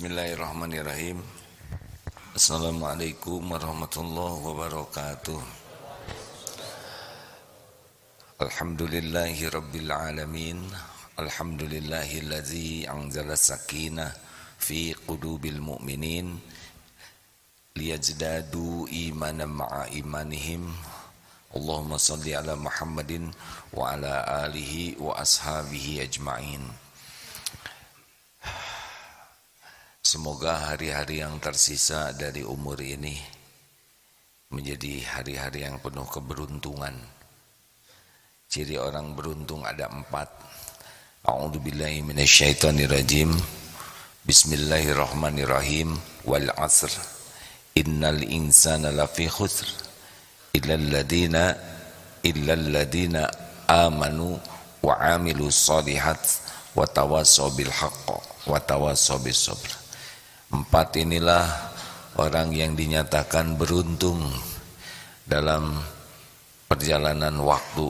Bismillahirrahmanirrahim. Assalamualaikum warahmatullahi wabarakatuh. Alhamdulillahi rabbil alamin. Alhamdulillahillazi anzala sakinah fi qulubil mu'minin liyazdadu imanan ma'a imanihim. Allahumma salli ala Muhammadin wa ala alihi wa ashabihi ajma'in. Semoga hari-hari yang tersisa dari umur ini menjadi hari-hari yang penuh keberuntungan. Ciri orang beruntung ada 4. A'udzubillahi minasyaitonirrajim. Bismillahirrahmanirrahim. Wal 'asr. Innal insana lafi khusr. Illal ladina amanu wa 'amilus shalihat wa tawassaw bil haqq wa tawassaw bis sabr. 4 inilah orang yang dinyatakan beruntung dalam perjalanan waktu.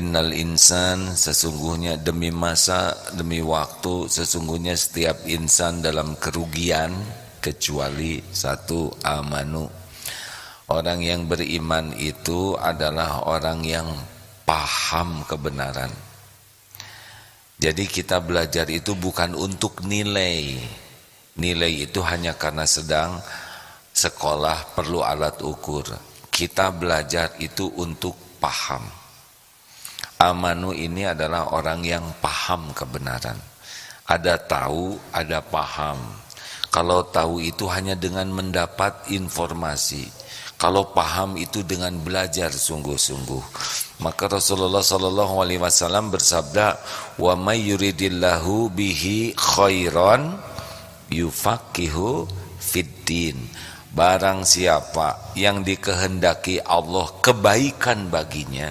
Innal insan, sesungguhnya demi masa, demi waktu, sesungguhnya setiap insan dalam kerugian, kecuali 1 amanu. Orang yang beriman itu adalah orang yang paham kebenaran. Jadi kita belajar itu bukan untuk nilai. Nilai itu hanya karena sedang sekolah perlu alat ukur. Kita belajar itu untuk paham. Amanu ini adalah orang yang paham kebenaran. Ada tahu, ada paham. Kalau tahu itu hanya dengan mendapat informasi. Kalau paham itu dengan belajar sungguh-sungguh. Maka Rasulullah SAW bersabda, "Wa may yuridillahu bihi khairan yufaqihu fiddin." Barang siapa yang dikehendaki Allah kebaikan baginya.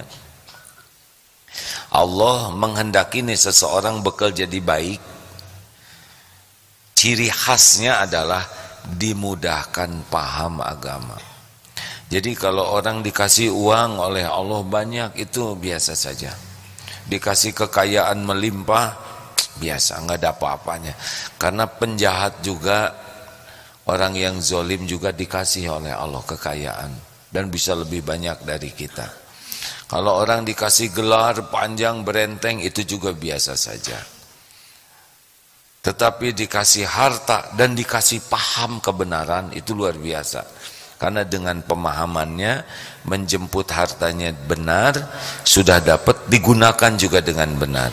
Allah menghendaki nih seseorang bekal jadi baik. Ciri khasnya adalah dimudahkan paham agama. Jadi kalau orang dikasih uang oleh Allah banyak, itu biasa saja. Dikasih kekayaan melimpah, biasa, nggak ada apa-apanya. Karena penjahat juga, orang yang zolim juga dikasih oleh Allah kekayaan. Dan bisa lebih banyak dari kita. Kalau orang dikasih gelar panjang berenteng, itu juga biasa saja. Tetapi dikasih harta dan dikasih paham kebenaran, itu luar biasa. Karena dengan pemahamannya menjemput hartanya benar, sudah dapat digunakan juga dengan benar.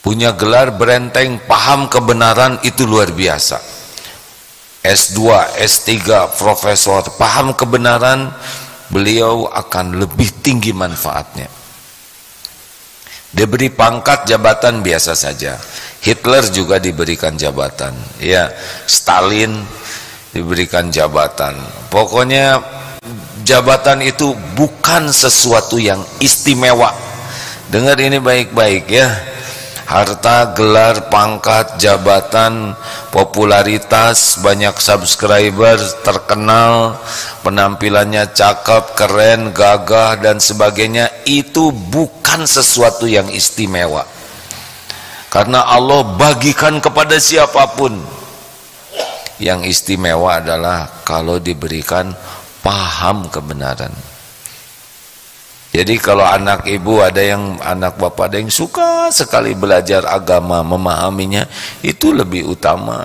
Punya gelar berenteng, paham kebenaran, itu luar biasa. S2, S3, profesor, paham kebenaran, beliau akan lebih tinggi manfaatnya. Diberi pangkat jabatan biasa saja. Hitler juga diberikan jabatan, ya, Stalin diberikan jabatan. Pokoknya jabatan itu bukan sesuatu yang istimewa. Dengar ini baik-baik ya. Harta, gelar, pangkat, jabatan, popularitas, banyak subscriber, terkenal, penampilannya cakep, keren, gagah, dan sebagainya, itu bukan sesuatu yang istimewa. Karena Allah bagikan kepada siapapun. Yang istimewa adalah kalau diberikan paham kebenaran. Jadi kalau anak ibu ada yang, anak bapak ada yang suka sekali belajar agama, memahaminya, itu lebih utama.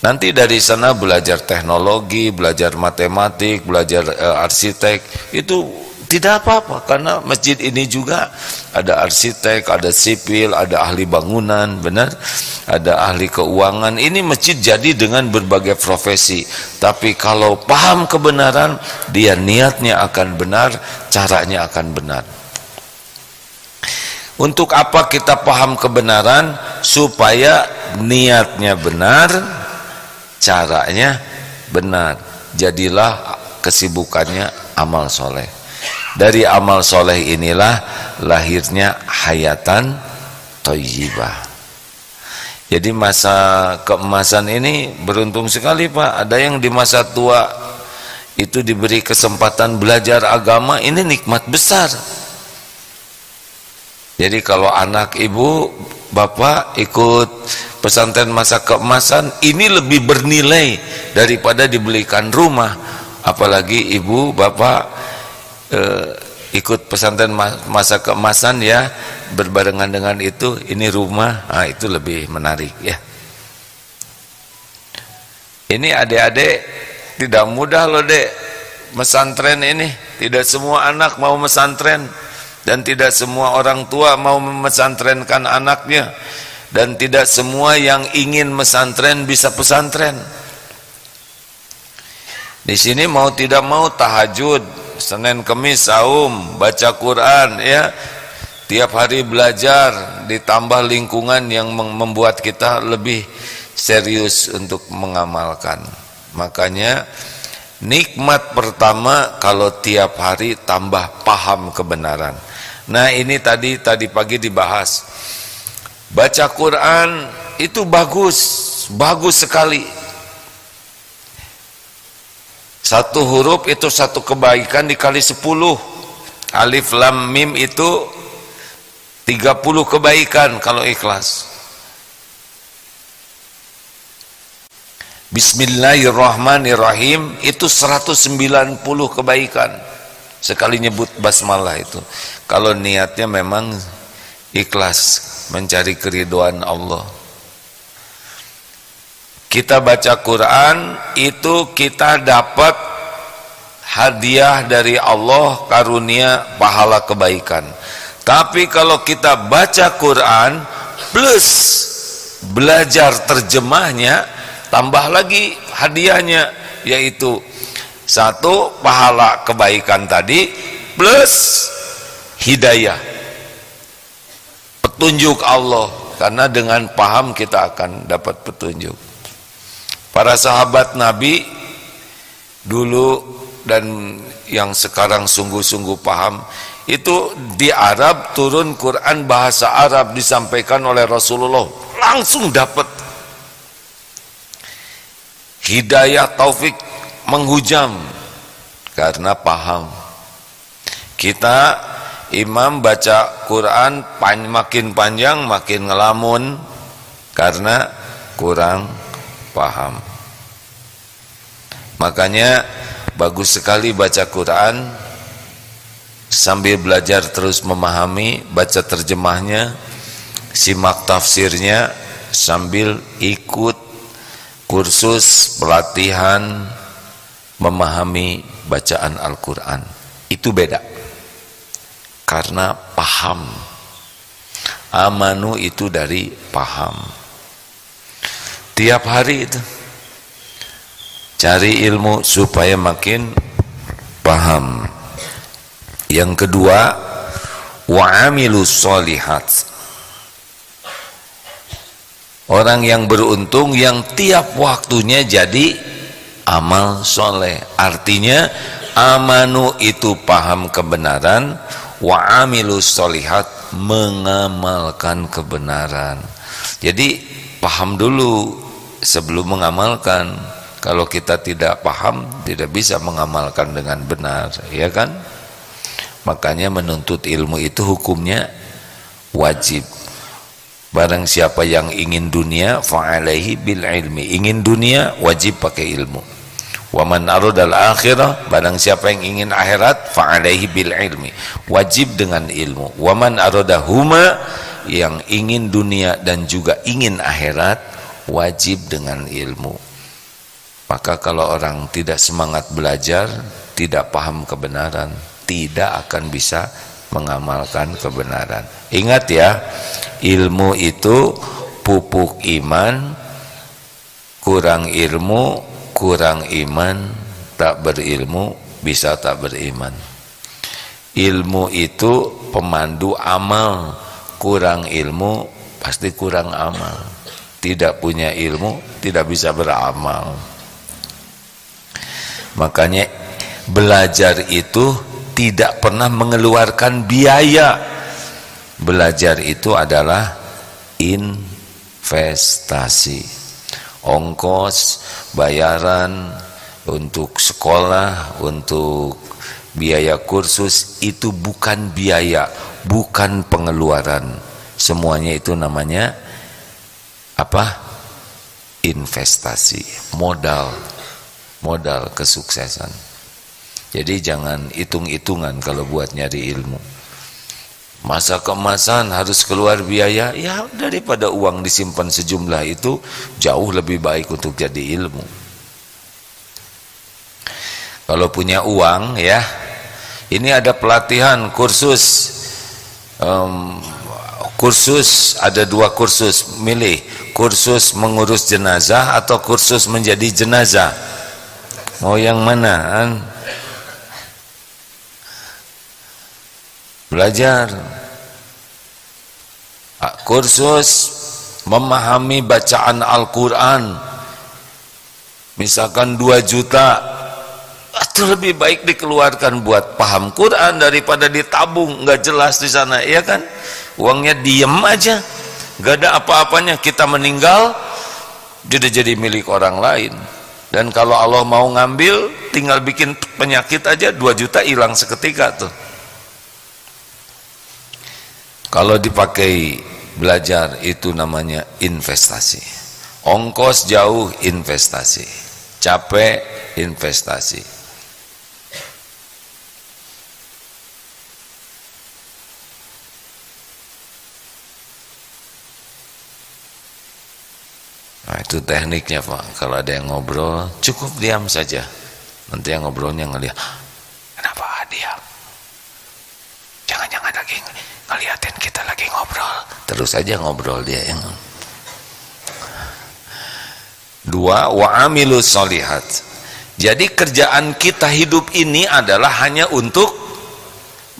Nanti dari sana belajar teknologi, belajar matematik, belajar arsitek, itu tidak apa-apa. Karena masjid ini juga ada arsitek, ada sipil, ada ahli bangunan, benar? Ada ahli keuangan. Ini masjid jadi dengan berbagai profesi. Tapi kalau paham kebenaran, dia niatnya akan benar, caranya akan benar. Untuk apa kita paham kebenaran? Supaya niatnya benar, caranya benar. Jadilah kesibukannya amal soleh. Dari amal soleh inilah lahirnya hayatan thayyibah. Jadi masa keemasan ini beruntung sekali Pak. Ada yang di masa tua itu diberi kesempatan belajar agama, ini nikmat besar. Jadi kalau anak ibu bapak ikut pesantren masa keemasan, ini lebih bernilai daripada dibelikan rumah. Apalagi ibu bapak ikut pesantren masa keemasan ya, berbarengan dengan itu ini rumah, nah, itu lebih menarik ya. Ini adik-adik tidak mudah loh dek, pesantren ini tidak semua anak mau pesantren. Dan tidak semua orang tua mau memesantrenkan anaknya. Dan tidak semua yang ingin mesantren bisa pesantren. Di sini mau tidak mau tahajud, Senin Kemis saum, baca Quran ya. Tiap hari belajar, ditambah lingkungan yang membuat kita lebih serius untuk mengamalkan. Makanya nikmat pertama kalau tiap hari tambah paham kebenaran. Nah ini tadi pagi dibahas. Baca Quran itu bagus sekali. Satu huruf itu satu kebaikan dikali 10. Alif Lam Mim itu 30 kebaikan kalau ikhlas. Bismillahirrahmanirrahim itu 190 kebaikan sekali nyebut basmalah itu. Kalau niatnya memang ikhlas mencari keriduan Allah. Kita baca Quran itu kita dapat hadiah dari Allah, karunia pahala kebaikan. Tapi kalau kita baca Quran plus belajar terjemahnya, tambah lagi hadiahnya, yaitu satu pahala kebaikan tadi plus hidayah, petunjuk Allah, karena dengan paham kita akan dapat petunjuk. Para sahabat Nabi dulu dan yang sekarang sungguh-sungguh paham, itu di Arab turun Quran bahasa Arab disampaikan oleh Rasulullah, langsung dapat hidayah, taufik menghujam karena paham. Kita imam baca Quran makin panjang makin ngelamun karena kurang paham. Makanya bagus sekali baca Quran sambil belajar terus memahami, baca terjemahnya, simak tafsirnya, sambil ikut kursus pelatihan memahami bacaan Al-Quran. Itu beda. Karena paham. Amanu itu dari paham. Tiap hari itu cari ilmu supaya makin paham. Yang kedua, wa'amilus sholihat. Orang yang beruntung yang tiap waktunya jadi amal soleh. Artinya amanu itu paham kebenaran, wa'amilus sholihat mengamalkan kebenaran. Jadi paham dulu sebelum mengamalkan. Kalau kita tidak paham tidak bisa mengamalkan dengan benar, ya kan? Makanya menuntut ilmu itu hukumnya wajib. Barang siapa yang ingin dunia fa'alaihi bil ilmi, ingin dunia wajib pakai ilmu. Wa man aradal akhirah, barang siapa yang ingin akhirat fa'alaihi bil ilmi, wajib dengan ilmu. Wa man aradahuma, yang ingin dunia dan juga ingin akhirat, wajib dengan ilmu. Maka kalau orang tidak semangat belajar, tidak paham kebenaran, tidak akan bisa mengamalkan kebenaran. Ingat ya, ilmu itu pupuk iman. Kurang ilmu, kurang iman, tak berilmu, bisa tak beriman. Ilmu itu pemandu amal. Kurang ilmu, pasti kurang amal. Tidak punya ilmu, tidak bisa beramal. Makanya belajar itu tidak pernah mengeluarkan biaya. Belajar itu adalah investasi. Ongkos, bayaran untuk sekolah, untuk Biaya kursus itu bukan biaya, bukan pengeluaran. Semuanya itu namanya apa? Investasi, modal, modal kesuksesan. Jadi jangan hitung-hitungan kalau buat nyari ilmu. Masa kemasan harus keluar biaya, ya daripada uang disimpan sejumlah itu jauh lebih baik untuk jadi ilmu. Kalau punya uang ya, ini ada pelatihan kursus, ada dua kursus, milih kursus mengurus jenazah atau kursus menjadi jenazah. Mau yang mana? Kan? Belajar kursus memahami bacaan Al-Quran, misalkan 2 juta, itu lebih baik dikeluarkan buat paham Quran daripada ditabung nggak jelas di sana, ya kan? Uangnya diem aja, nggak ada apa-apanya. Kita meninggal jadi milik orang lain. Dan kalau Allah mau ngambil, tinggal bikin penyakit aja, 2 juta hilang seketika tuh. Kalau dipakai belajar itu namanya investasi. Ongkos jauh investasi, capek investasi. Nah, itu tekniknya Pak. Kalau ada yang ngobrol, cukup diam saja. Nanti yang ngobrolnya ngelihat, kenapa diam? Jangan-jangan lagi ngeliatin kita lagi ngobrol. Terus aja ngobrol dia yang. 2. Wa'amilus sholihat. Jadi kerjaan kita hidup ini adalah hanya untuk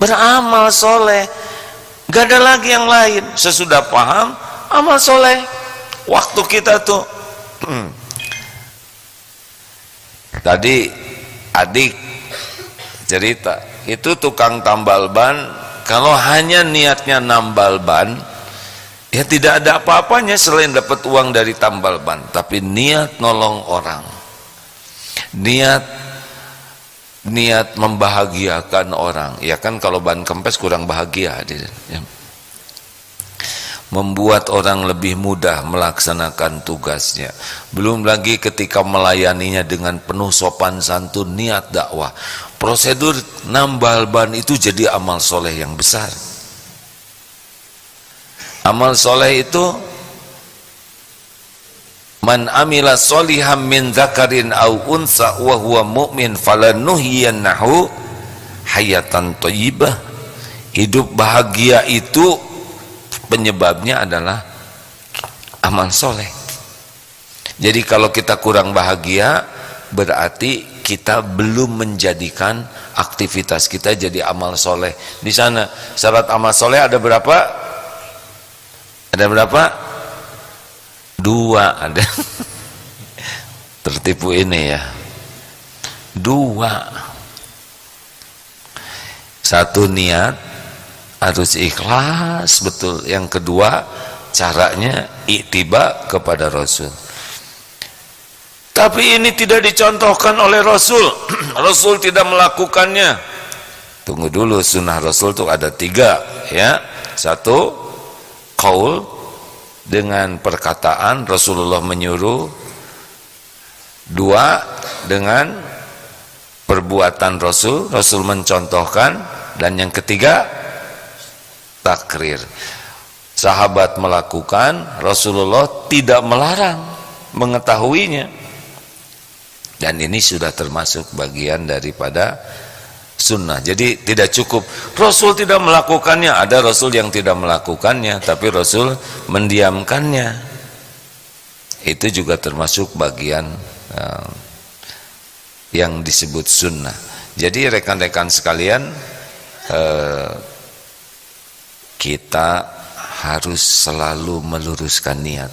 beramal soleh. Gak ada lagi yang lain. Sesudah paham, amal soleh. Waktu kita tuh tadi adik cerita, itu tukang tambal ban kalau hanya niatnya nambal ban ya tidak ada apa-apanya selain dapat uang dari tambal ban. Tapi niat nolong orang, niat membahagiakan orang, ya kan? Kalau ban kempes kurang bahagia dia, ya. Membuat orang lebih mudah melaksanakan tugasnya. Belum lagi ketika melayaninya dengan penuh sopan santun, niat dakwah. Prosedur nambal ban itu jadi amal soleh yang besar. Amal soleh itu man amila soliham min dzakarin au unsa wa huwa mu'min falanuhyiyannahu hayatan thayyibah. Hidup bahagia itu penyebabnya adalah amal soleh. Jadi kalau kita kurang bahagia, berarti kita belum menjadikan aktivitas kita jadi amal soleh. Di sana syarat amal soleh ada berapa? Ada berapa? 2 ada. Tertipu ini ya. 2. 1 niat harus ikhlas betul. Yang kedua caranya ittiba kepada Rasul. Tapi ini tidak dicontohkan oleh Rasul. Rasul tidak melakukannya. Tunggu dulu, sunnah Rasul itu ada 3 ya. 1, qaul, dengan perkataan Rasulullah menyuruh. 2, dengan perbuatan Rasul, Rasul mencontohkan. Dan yang ketiga takrir, sahabat melakukan, Rasulullah tidak melarang mengetahuinya. Dan ini sudah termasuk bagian daripada sunnah. Jadi tidak cukup Rasul tidak melakukannya. Ada Rasul yang tidak melakukannya, tapi Rasul mendiamkannya. Itu juga termasuk bagian yang disebut sunnah. Jadi rekan-rekan sekalian, kita harus selalu meluruskan niat.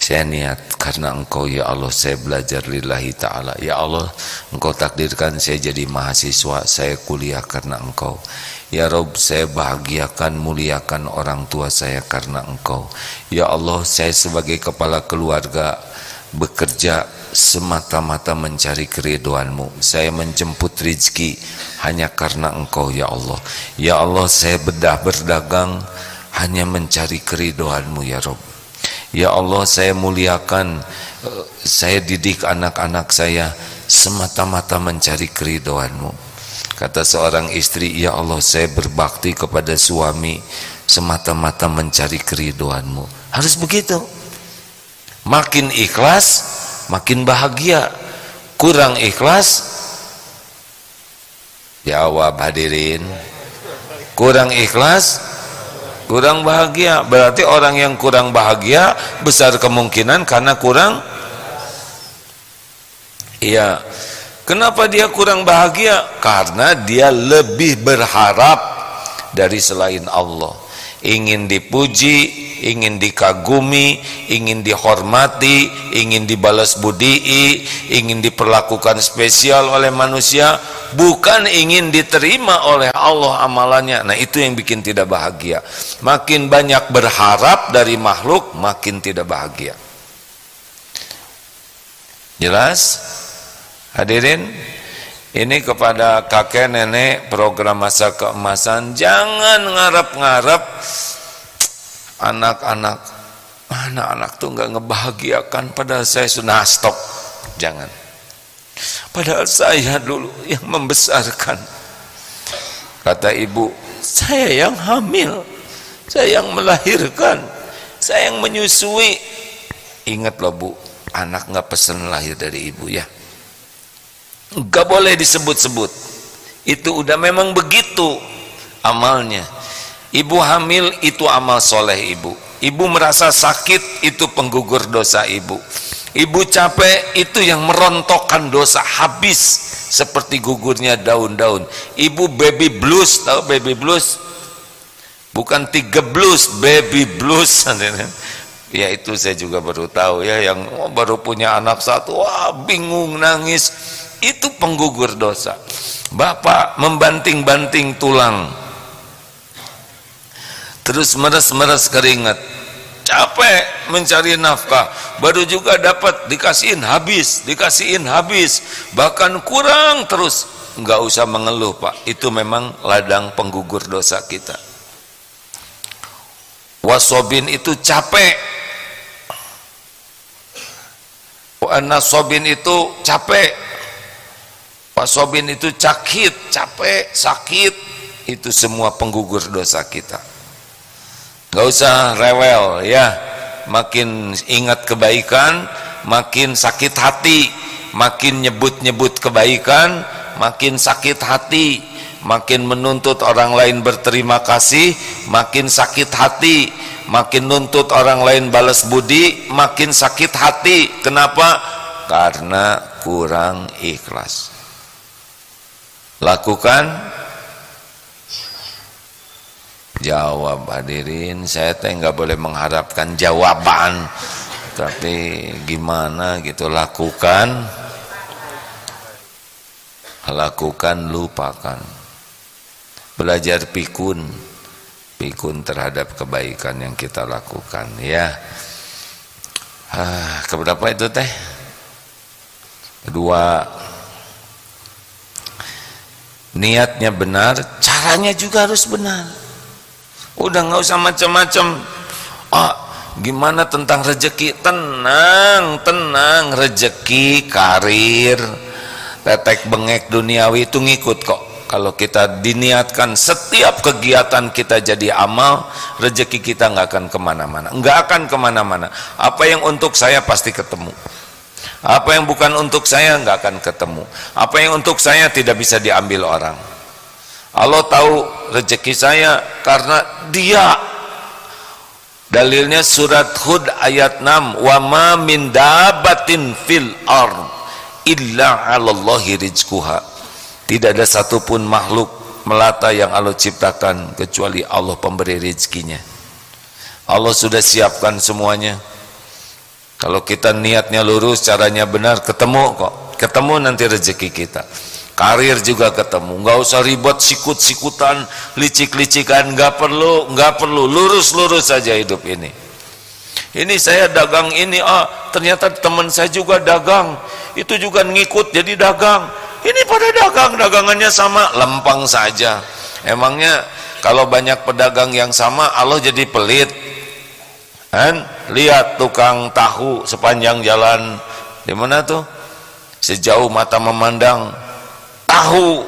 Saya niat karena Engkau ya Allah, saya belajar lillahi ta'ala. Ya Allah, Engkau takdirkan saya jadi mahasiswa, saya kuliah karena Engkau. Ya Rob, saya bahagiakan, muliakan orang tua saya karena Engkau. Ya Allah, saya sebagai kepala keluarga bekerja semata-mata mencari keridhaan-Mu. Saya menjemput rizki hanya karena Engkau, ya Allah. Ya Allah, saya bedah berdagang hanya mencari keridhaan-Mu, ya Rabb. Ya Allah, saya muliakan, saya didik anak-anak saya semata-mata mencari keridhaan-Mu. Kata seorang istri, ya Allah, saya berbakti kepada suami semata-mata mencari keridhaan-Mu. Harus begitu. Makin ikhlas, makin bahagia. Kurang ikhlas, jawab hadirin, kurang ikhlas, kurang bahagia. Berarti orang yang kurang bahagia besar kemungkinan karena kurang. Iya, kenapa dia kurang bahagia? Karena dia lebih berharap dari selain Allah. Ingin dipuji, ingin dikagumi, ingin dihormati, ingin dibalas budi'i, ingin diperlakukan spesial oleh manusia, bukan ingin diterima oleh Allah amalannya. Nah, itu yang bikin tidak bahagia. Makin banyak berharap dari makhluk, makin tidak bahagia. Jelas? Hadirin, ini kepada kakek nenek program masa keemasan, jangan ngarep-ngarep anak-anak tuh nggak ngebahagiakan, padahal saya sudah stop. Jangan, padahal saya dulu yang membesarkan. Kata ibu, saya yang hamil, saya yang melahirkan, saya yang menyusui. Ingat loh Bu, anak nggak pesen lahir dari ibu, ya. Nggak boleh disebut-sebut. Itu udah memang begitu amalnya. Ibu hamil itu amal soleh ibu. Ibu merasa sakit, itu penggugur dosa ibu. Ibu capek, itu yang merontokkan dosa habis seperti gugurnya daun-daun. Ibu baby blues, tahu baby blues? Bukan tiga blues, baby blues. Ya, itu saya juga baru tahu ya, yang baru punya anak satu, wah bingung, nangis. Itu penggugur dosa. Bapak membanting-banting tulang, terus meres-meres keringat, capek mencari nafkah, baru juga dapat dikasihin habis, dikasihin habis, bahkan kurang terus. Nggak usah mengeluh Pak, itu memang ladang penggugur dosa kita. Wasobin itu capek, wanasobin itu capek, wasobin itu cakit, capek, sakit. Itu semua penggugur dosa kita. Gak usah rewel ya. Makin ingat kebaikan, makin sakit hati. Makin nyebut-nyebut kebaikan, makin sakit hati. Makin menuntut orang lain berterima kasih, makin sakit hati. Makin nuntut orang lain balas budi, makin sakit hati. Kenapa? Karena kurang ikhlas. Lakukan, jawab hadirin. Saya nggak boleh mengharapkan jawaban, tapi gimana gitu, lakukan, lakukan, lupakan. Belajar pikun, pikun terhadap kebaikan yang kita lakukan ya. Keberapa itu teh? Kedua. Niatnya benar, caranya juga harus benar. Udah nggak usah macam-macam. Oh, gimana tentang rejeki? Tenang, tenang, rejeki, karir, tetek bengek duniawi itu ngikut kok. Kalau kita diniatkan setiap kegiatan kita jadi amal, rejeki kita nggak akan kemana-mana, nggak akan kemana-mana. Apa yang untuk saya pasti ketemu. Apa yang bukan untuk saya nggak akan ketemu. Apa yang untuk saya tidak bisa diambil orang. Allah tahu rezeki saya karena Dia. Dalilnya surat Hud ayat 6, wa ma min dabatin fil ard illa 'alallahi rizquha. Tidak ada satupun makhluk melata yang Allah ciptakan kecuali Allah pemberi rezekinya. Allah sudah siapkan semuanya. Kalau kita niatnya lurus, caranya benar, ketemu kok. Ketemu nanti rezeki kita. Karir juga ketemu. Nggak usah ribet, sikut-sikutan, licik-licikan. Nggak perlu, nggak perlu. Lurus-lurus saja hidup ini. Ini saya dagang ini, ternyata teman saya juga dagang, itu juga ngikut jadi dagang. Ini pada dagang, dagangannya sama, lempeng saja. Emangnya kalau banyak pedagang yang sama Allah jadi pelit kan? Lihat tukang tahu sepanjang jalan, di mana tuh sejauh mata memandang tahu,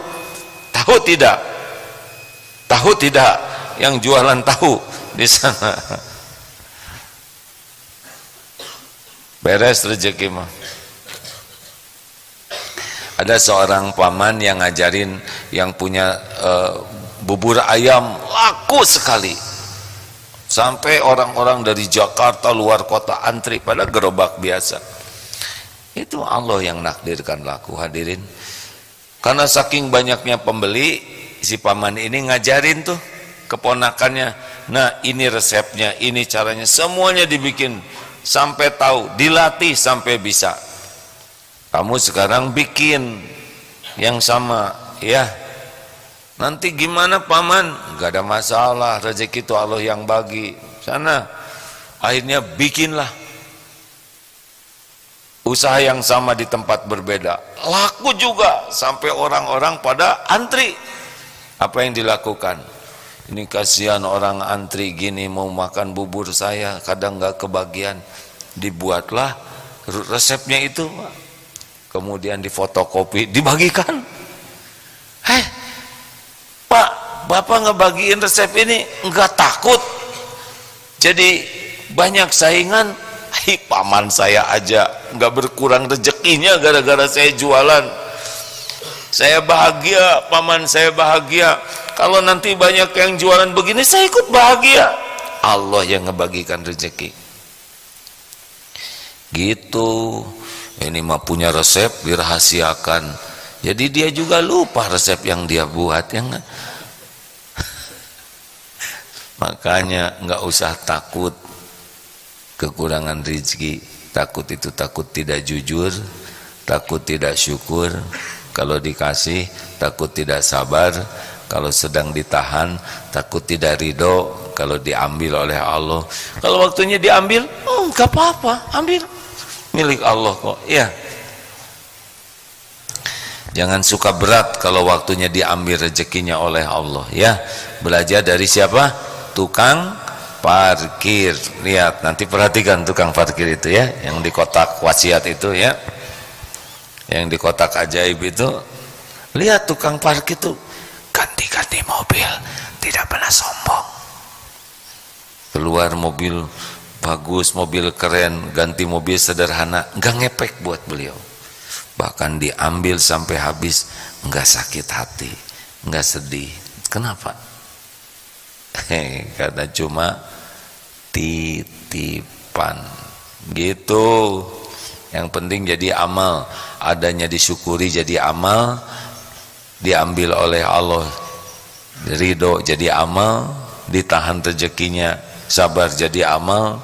tahu tidak, tahu tidak, yang jualan tahu di sana. Beres rezeki mah. Ada seorang paman yang ngajarin, yang punya bubur ayam laku sekali, sampai orang-orang dari Jakarta luar kota antri pada gerobak biasa. Itu Allah yang nakdirkan laku, hadirin. Karena saking banyaknya pembeli, si paman ini ngajarin tuh keponakannya, nah ini resepnya, ini caranya, semuanya dibikin sampai tahu, dilatih sampai bisa. Kamu sekarang bikin yang sama ya, nanti gimana paman? Gak ada masalah, rezeki itu Allah yang bagi sana. Akhirnya bikinlah usaha yang sama di tempat berbeda, laku juga sampai orang-orang pada antri. Apa yang dilakukan? Ini kasihan orang antri gini, mau makan bubur saya, kadang nggak kebagian. Dibuatlah resepnya itu, kemudian difotokopi, dibagikan. Heh, Pak, Bapak ngebagiin resep ini, nggak takut jadi banyak saingan? Hi, paman saya aja nggak berkurang rezekinya gara-gara saya jualan. Saya bahagia, paman saya bahagia. Kalau nanti banyak yang jualan begini, saya ikut bahagia. Allah yang ngebagikan rezeki. Gitu. Ini mah punya resep dirahasiakan. Jadi dia juga lupa resep yang dia buat, ya enggak? Makanya nggak usah takut kekurangan rezeki. Takut itu takut tidak jujur, takut tidak syukur kalau dikasih, takut tidak sabar kalau sedang ditahan, takut tidak ridho kalau diambil oleh Allah. Kalau waktunya diambil, nggak apa-apa, ambil, milik Allah kok. Ya, jangan suka berat kalau waktunya diambil rezekinya oleh Allah. Ya, belajar dari siapa? Tukang parkir. Lihat, nanti perhatikan tukang parkir itu ya, yang di kotak wasiat itu ya, yang di kotak ajaib itu. Lihat tukang parkir itu. Ganti-ganti mobil, tidak pernah sombong. Keluar mobil bagus, mobil keren, ganti mobil sederhana, nggak ngepek buat beliau. Bahkan diambil sampai habis, nggak sakit hati, nggak sedih. Kenapa? Karena cuma titipan. Gitu. Yang penting jadi amal. Adanya disyukuri jadi amal, diambil oleh Allah ridho jadi amal, ditahan rezekinya, sabar jadi amal,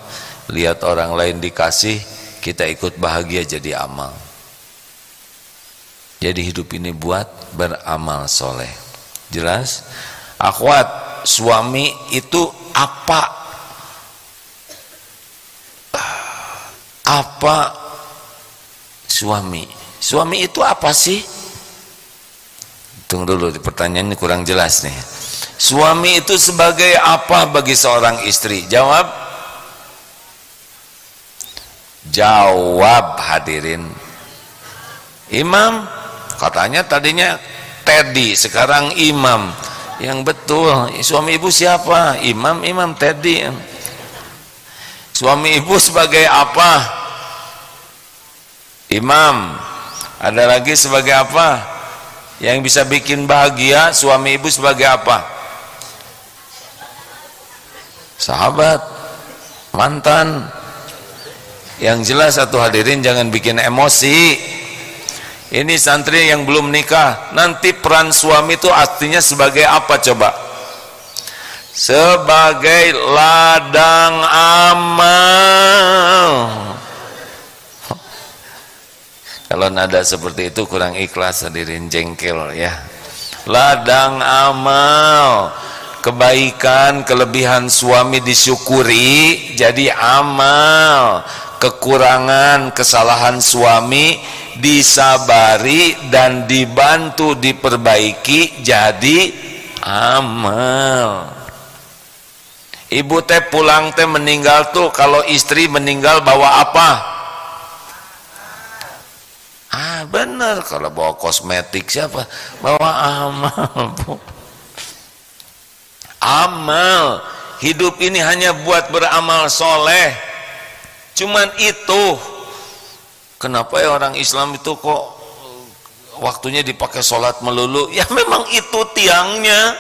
lihat orang lain dikasih, kita ikut bahagia jadi amal. Jadi hidup ini buat beramal soleh. Jelas? Akhwat, suami itu apa? Apa suami? Suami itu apa sih? Tunggu dulu, pertanyaan ini kurang jelas nih. Suami itu sebagai apa bagi seorang istri? Jawab. Jawab, hadirin. Imam, katanya tadinya Teddy, sekarang Imam. Yang betul, suami ibu siapa? Imam, Imam, Teddy. Suami ibu sebagai apa? Imam. Ada lagi sebagai apa? Yang bisa bikin bahagia suami ibu sebagai apa? Sahabat, mantan. Yang jelas satu, hadirin, jangan bikin emosi. Ini santri yang belum nikah, nanti peran suami itu artinya sebagai apa coba? Sebagai ladang amal. Kalau nada seperti itu kurang ikhlas, hadirin, jengkel ya. Ladang amal, Kebaikan, kelebihan suami disyukuri, jadi amal. Kekurangan, kesalahan suami disabari dan dibantu diperbaiki, jadi amal. Ibu teh pulang teh meninggal tuh, kalau istri meninggal bawa apa? Ah bener, kalau bawa kosmetik siapa? Bawa amal, Bu. Amal. Hidup ini hanya buat beramal soleh. Cuman itu. Kenapa ya orang Islam itu kok waktunya dipakai sholat melulu? Ya memang itu tiangnya.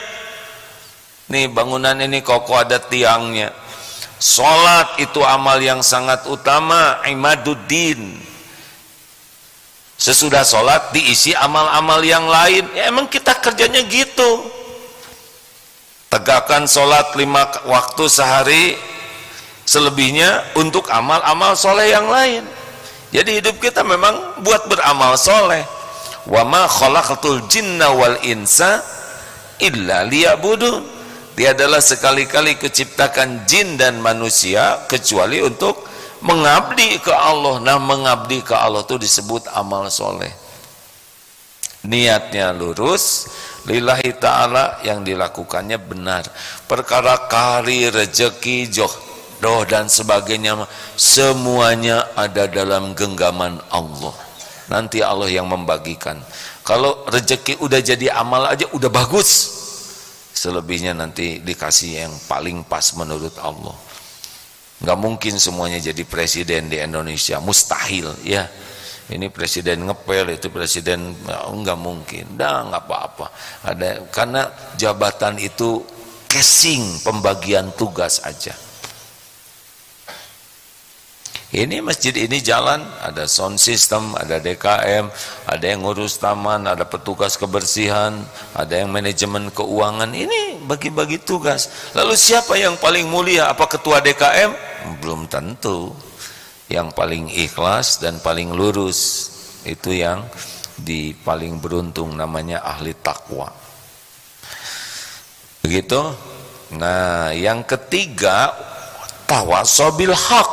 Nih bangunan ini kokoh ada tiangnya. Salat itu amal yang sangat utama, imaduddin. Sesudah salat diisi amal-amal yang lain. Ya emang kita kerjanya gitu. Tegakkan salat 5 waktu sehari, selebihnya untuk amal-amal soleh yang lain. Jadi hidup kita memang buat beramal soleh. Wa ma khalaqatul jinna wal insa illa liya'budun. Tiadalah sekali-kali kuciptakan jin dan manusia kecuali untuk mengabdi ke Allah. Nah mengabdi ke Allah itu disebut amal soleh. Niatnya lurus, lillahi ta'ala, yang dilakukannya benar. Perkara karir, rejeki, jodoh dan sebagainya, semuanya ada dalam genggaman Allah. Nanti Allah yang membagikan. Kalau rezeki udah jadi amal aja udah bagus, selebihnya nanti dikasih yang paling pas menurut Allah. Nggak mungkin semuanya jadi presiden di Indonesia, mustahil ya. Ini presiden ngepel, itu presiden nggak mungkin. Dah nggak apa-apa. Ada karena jabatan itu casing, pembagian tugas aja. Ini masjid ini jalan, ada sound system, ada DKM, ada yang ngurus taman, ada petugas kebersihan, ada yang manajemen keuangan. Ini bagi-bagi tugas. Lalu siapa yang paling mulia? Apa ketua DKM? Belum tentu. Yang paling ikhlas dan paling lurus itu yang di paling beruntung, namanya ahli takwa. Begitu. Nah, yang ketiga tawasobil haq,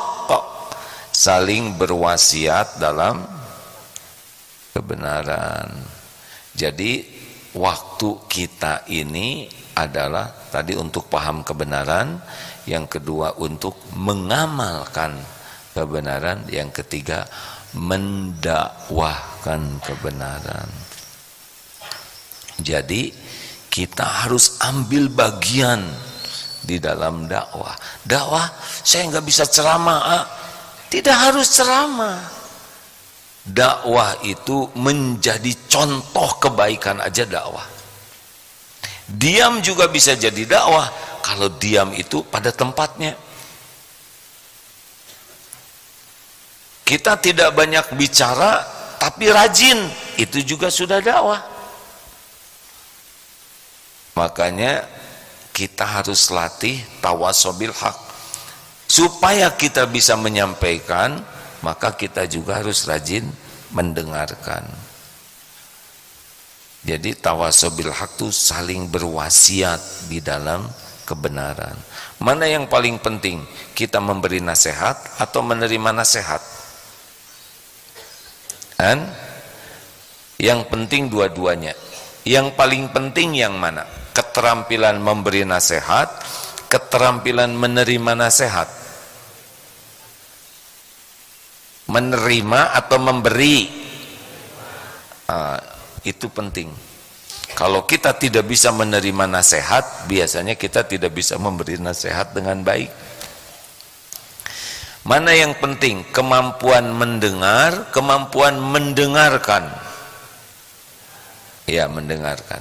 saling berwasiat dalam kebenaran. Jadi waktu kita ini adalah tadi untuk paham kebenaran, yang kedua untuk mengamalkan kebenaran, yang ketiga mendakwahkan kebenaran. Jadi kita harus ambil bagian di dalam dakwah. Dakwah, saya nggak bisa ceramah, ah. Tidak harus ceramah. Dakwah itu menjadi contoh kebaikan aja dakwah. Diam juga bisa jadi dakwah kalau diam itu pada tempatnya. Kita tidak banyak bicara tapi rajin, itu juga sudah dakwah. Makanya kita harus latih tawasobil haq. Supaya kita bisa menyampaikan, maka kita juga harus rajin mendengarkan. Jadi tawasobil haq itu saling berwasiat di dalam kebenaran. Mana yang paling penting? Kita memberi nasihat atau menerima nasihat? Dan yang penting dua-duanya. Yang paling penting yang mana? Keterampilan memberi nasihat, keterampilan menerima nasihat. Menerima atau memberi, itu penting. Kalau kita tidak bisa menerima nasihat, biasanya kita tidak bisa memberi nasihat dengan baik. Mana yang penting? Kemampuan mendengar, kemampuan mendengarkan. Ya, mendengarkan.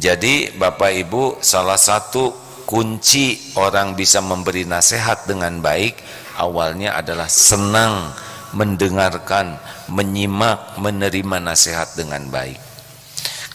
Jadi Bapak Ibu, salah satu kunci orang bisa memberi nasihat dengan baik awalnya adalah senang mendengarkan, menyimak, menerima nasihat dengan baik.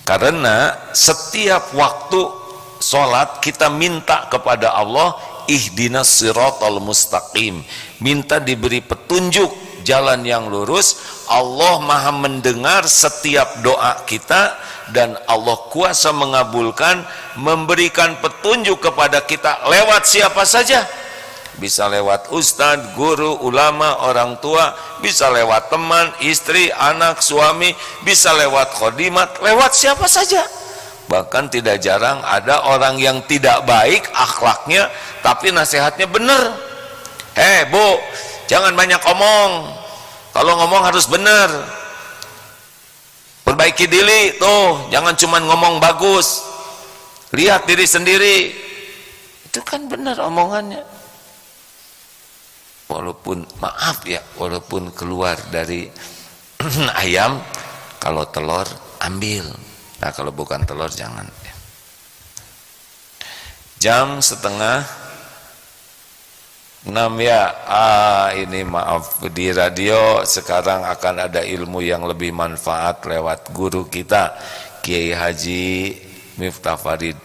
Karena setiap waktu sholat kita minta kepada Allah ihdinas siratal mustaqim, minta diberi petunjuk jalan yang lurus. Allah Maha mendengar setiap doa kita, dan Allah kuasa mengabulkan, memberikan petunjuk kepada kita lewat siapa saja. Bisa lewat ustadz, guru, ulama, orang tua, bisa lewat teman, istri, anak, suami, bisa lewat khodimat, lewat siapa saja. Bahkan tidak jarang ada orang yang tidak baik akhlaknya, tapi nasihatnya benar. Bu, jangan banyak omong, kalau ngomong harus benar, perbaiki diri tuh, jangan cuma ngomong bagus, lihat diri sendiri. Itu kan benar omongannya. Walaupun, maaf ya, walaupun keluar dari ayam, kalau telur ambil. Nah, kalau bukan telur jangan. Jam 5:30 ya. Ini maaf, di radio sekarang akan ada ilmu yang lebih manfaat lewat guru kita, Kiai Haji Miftah Farid.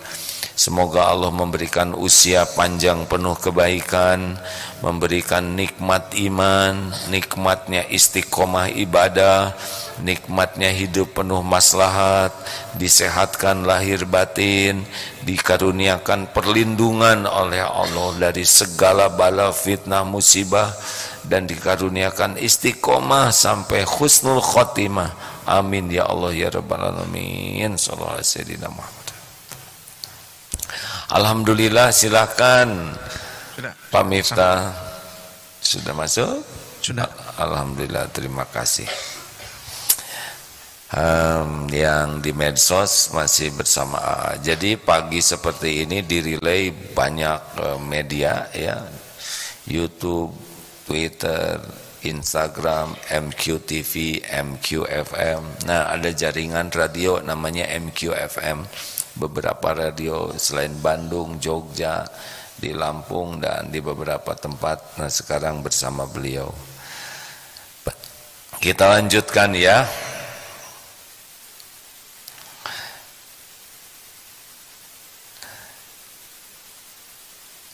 Semoga Allah memberikan usia panjang penuh kebaikan, memberikan nikmat iman, nikmatnya istiqomah ibadah, nikmatnya hidup penuh maslahat, disehatkan lahir batin, dikaruniakan perlindungan oleh Allah dari segala bala fitnah musibah, dan dikaruniakan istiqomah sampai husnul khotimah. Amin ya Allah ya Rabbal Alamin. Sallallahu alaihi sayyidina Muhammad. Alhamdulillah, silakan Pak Miftah. Sudah masuk? Sudah. Alhamdulillah, terima kasih. Yang di medsos masih bersama AA. Jadi pagi seperti ini di-relay banyak media ya, YouTube, Twitter, Instagram, MQTV, MQFM. Nah, ada jaringan radio namanya MQFM. Beberapa radio selain Bandung, Jogja, di Lampung, dan di beberapa tempat. Nah, sekarang bersama beliau kita lanjutkan ya.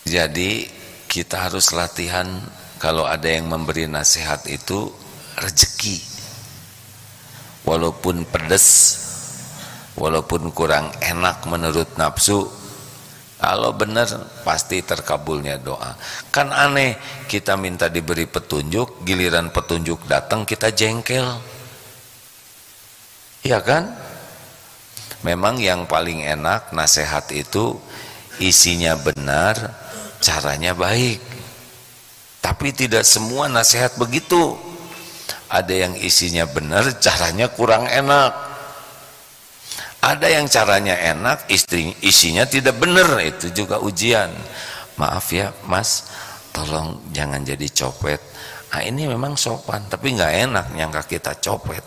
Jadi kita harus latihan, kalau ada yang memberi nasihat itu rezeki, walaupun pedes, walaupun kurang enak menurut nafsu, kalau benar pasti terkabulnya doa. Kan aneh, kita minta diberi petunjuk, giliran petunjuk datang kita jengkel, ya kan? Memang yang paling enak nasihat itu isinya benar, caranya baik. Tapi tidak semua nasihat begitu. Ada yang isinya benar, caranya kurang enak. Ada yang caranya enak, isinya tidak benar, itu juga ujian. Maaf ya mas, tolong jangan jadi copet. Nah, ini memang sopan, tapi nggak enak nyangka kita copet.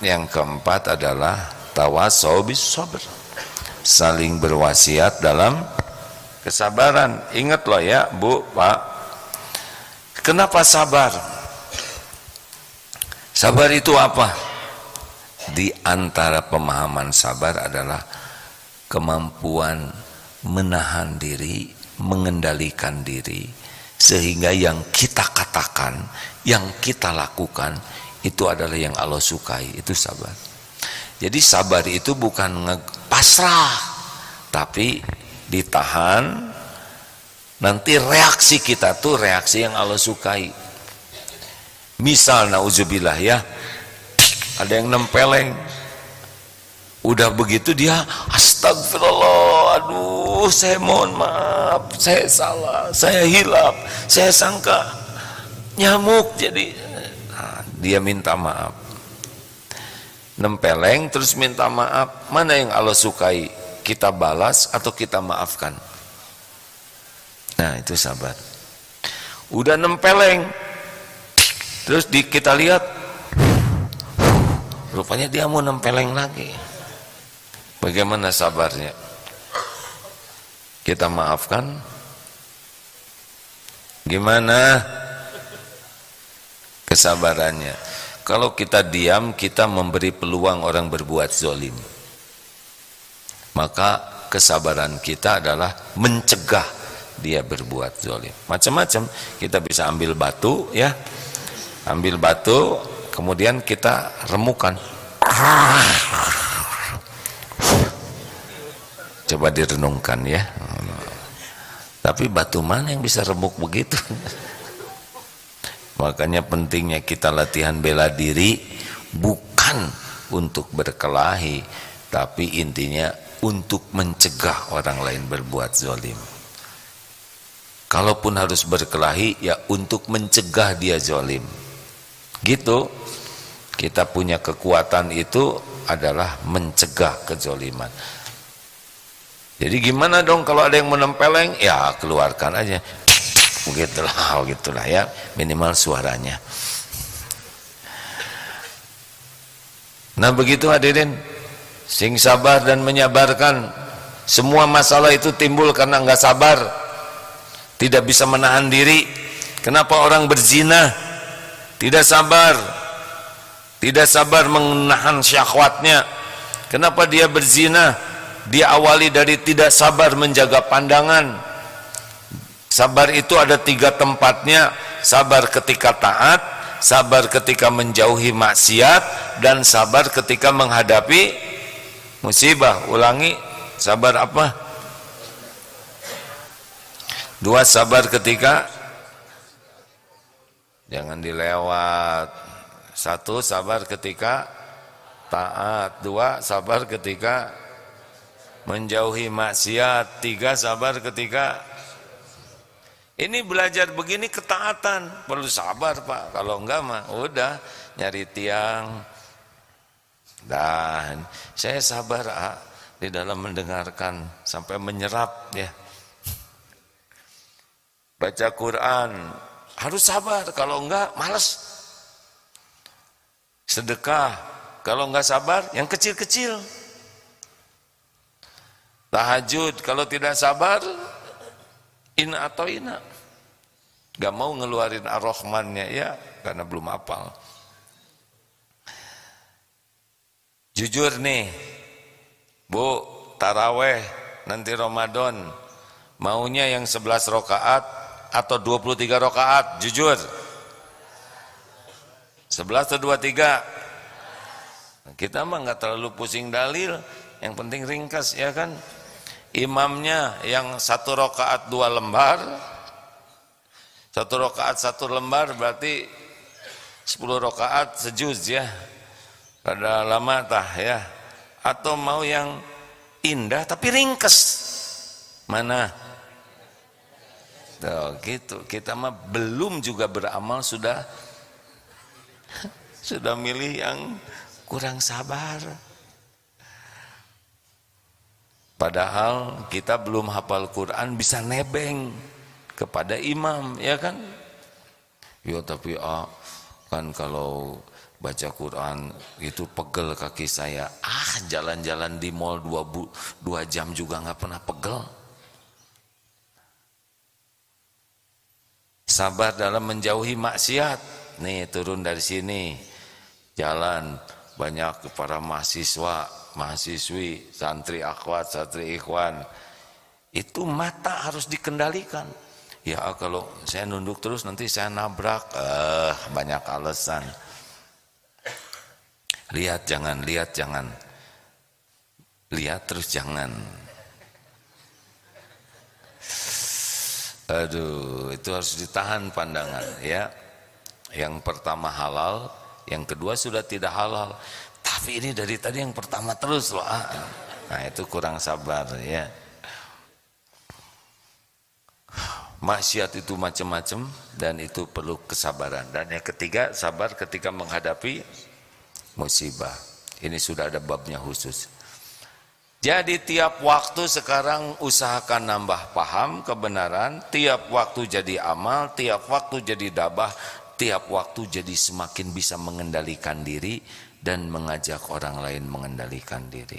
Yang keempat adalah tawasau bis sabr, saling berwasiat dalam kesabaran. Ingat loh ya bu, pak, kenapa sabar? Sabar itu apa? Di antara pemahaman sabar adalah kemampuan menahan diri, mengendalikan diri, sehingga yang kita katakan, yang kita lakukan, itu adalah yang Allah sukai. Itu sabar. Jadi sabar itu bukan pasrah, tapi ditahan, nanti reaksi kita tuh reaksi yang Allah sukai. Misal na'udzubillah ya, ada yang nempeleng, udah begitu dia astagfirullah, aduh saya mohon maaf, saya salah, saya hilaf, saya sangka nyamuk, jadi dia minta maaf, nempeleng terus minta maaf. Mana yang Allah sukai, kita balas atau kita maafkan? Nah, itu sabar. Udah nempeleng terus kita lihat, rupanya dia mau nempeleng lagi. Bagaimana sabarnya? Kita maafkan? Gimana kesabarannya? Kalau kita diam, kita memberi peluang orang berbuat zolim. Maka kesabaran kita adalah mencegah dia berbuat zalim. Macam-macam, kita bisa ambil batu ya, ambil batu kemudian kita remukan. Coba direnungkan ya, tapi batu mana yang bisa remuk begitu? Makanya pentingnya kita latihan bela diri, bukan untuk berkelahi, tapi intinya untuk mencegah orang lain berbuat zalim. Kalaupun harus berkelahi, ya untuk mencegah dia zalim. Gitu, kita punya kekuatan itu adalah mencegah kezaliman. Jadi gimana dong kalau ada yang menempeleng? Ya keluarkan aja. Begitulah ya, minimal suaranya. Nah begitu hadirin, sing sabar dan menyabarkan. Semua masalah itu timbul karena nggak sabar, tidak bisa menahan diri. Kenapa orang berzina? Tidak sabar, tidak sabar menahan syahwatnya. Kenapa dia berzina? Diawali dari tidak sabar menjaga pandangan. Sabar itu ada tiga tempatnya. Sabar ketika taat, sabar ketika menjauhi maksiat, dan sabar ketika menghadapi musibah. Ulangi, sabar apa? Dua, sabar ketika jangan dilewat. Satu, sabar ketika taat. Dua, sabar ketika menjauhi maksiat. Tiga, sabar ketika ini. Belajar begini ketaatan perlu sabar Pak, kalau enggak mah udah nyari tiang. Dan saya sabar di dalam mendengarkan sampai menyerap ya. Baca Quran harus sabar, kalau enggak males. Sedekah kalau enggak sabar yang kecil-kecil. Tahajud kalau tidak sabar ina atau ina, gak mau ngeluarin ar-Rahmannya ya karena belum hafal. Jujur nih, Bu, taraweh nanti Ramadan, maunya yang 11 rokaat atau 23 rokaat, jujur? 11 atau 23? Kita mah nggak terlalu pusing dalil, yang penting ringkas ya kan? Imamnya yang satu rokaat 2 lembar, satu rokaat 1 lembar berarti 10 rokaat sejuz ya. Pada lama tah ya, atau mau yang indah tapi ringkes mana? Tuh, gitu. Kita mah belum juga beramal sudah milih yang kurang sabar. Padahal kita belum hafal Quran bisa nebeng kepada imam ya kan? Ya tapi kan kalau baca Quran itu pegel kaki saya. Jalan-jalan di mall 2 jam juga nggak pernah pegel. Sabar dalam menjauhi maksiat. Nih turun dari sini, jalan banyak para mahasiswa, mahasiswi, santri akhwat, santri ikhwan. Itu mata harus dikendalikan. Ya kalau saya nunduk terus nanti saya nabrak. Banyak alasan. Lihat jangan, lihat terus jangan. Aduh, itu harus ditahan pandangan ya. Yang pertama halal, yang kedua sudah tidak halal. Tapi ini dari tadi yang pertama terus loh. Nah itu kurang sabar ya. Maksiat itu macam-macam dan itu perlu kesabaran. Dan yang ketiga, sabar ketika menghadapi musibah. Ini sudah ada babnya khusus. Jadi tiap waktu sekarang usahakan nambah paham kebenaran, tiap waktu jadi amal, tiap waktu jadi dabah, tiap waktu jadi semakin bisa mengendalikan diri dan mengajak orang lain mengendalikan diri.